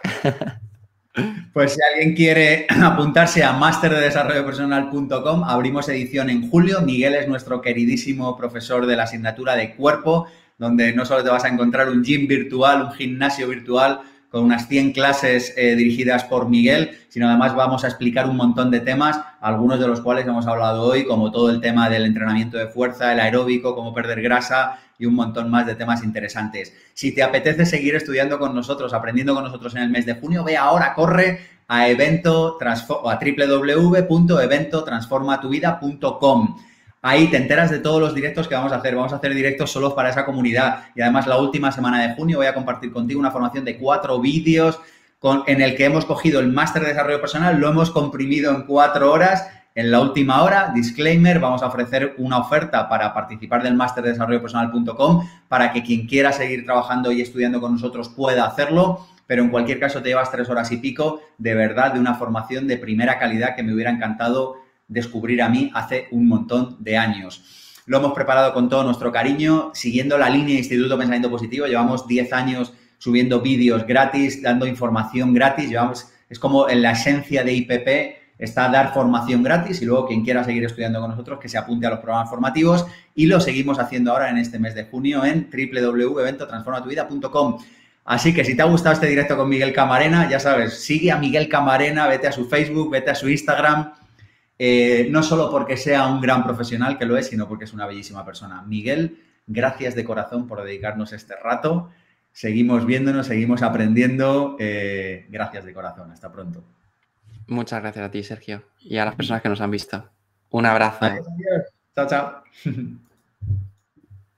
Pues si alguien quiere apuntarse a máster de desarrollo personal punto com, abrimos edición en julio. Miguel es nuestro queridísimo profesor de la asignatura de cuerpo, donde no solo te vas a encontrar un gym virtual, un gimnasio virtual con unas cien clases eh, dirigidas por Miguel, sino además vamos a explicar un montón de temas, algunos de los cuales hemos hablado hoy, como todo el tema del entrenamiento de fuerza, el aeróbico, cómo perder grasa y un montón más de temas interesantes. Si te apetece seguir estudiando con nosotros, aprendiendo con nosotros en el mes de junio, ve ahora, corre a, evento, a doble u doble u doble u punto evento transforma tu vida punto com. Ahí te enteras de todos los directos que vamos a hacer. Vamos a hacer directos solo para esa comunidad. Y además, la última semana de junio voy a compartir contigo una formación de cuatro vídeos con, en el que hemos cogido el máster de desarrollo personal, lo hemos comprimido en cuatro horas. En la última hora, disclaimer, vamos a ofrecer una oferta para participar del máster de desarrollo personal punto com para que quien quiera seguir trabajando y estudiando con nosotros pueda hacerlo. Pero en cualquier caso, te llevas tres horas y pico de verdad de una formación de primera calidad que me hubiera encantado descubrir a mí hace un montón de años. Lo hemos preparado con todo nuestro cariño, siguiendo la línea Instituto Pensamiento Positivo. Llevamos diez años subiendo vídeos gratis, dando información gratis. Llevamos, es como en la esencia de I P P está dar formación gratis y luego quien quiera seguir estudiando con nosotros que se apunte a los programas formativos, y lo seguimos haciendo ahora en este mes de junio en doble u doble u doble u punto evento transforma tu vida punto com. Así que si te ha gustado este directo con Miguel Camarena, ya sabes, sigue a Miguel Camarena, vete a su Facebook, vete a su Instagram. Eh, no solo porque sea un gran profesional, que lo es, sino porque es una bellísima persona. Miguel, gracias de corazón por dedicarnos este rato. Seguimos viéndonos, seguimos aprendiendo. Eh, gracias de corazón. Hasta pronto. Muchas gracias a ti, Sergio, y a las personas que nos han visto. Un abrazo. Adiós, adiós. Chao, chao.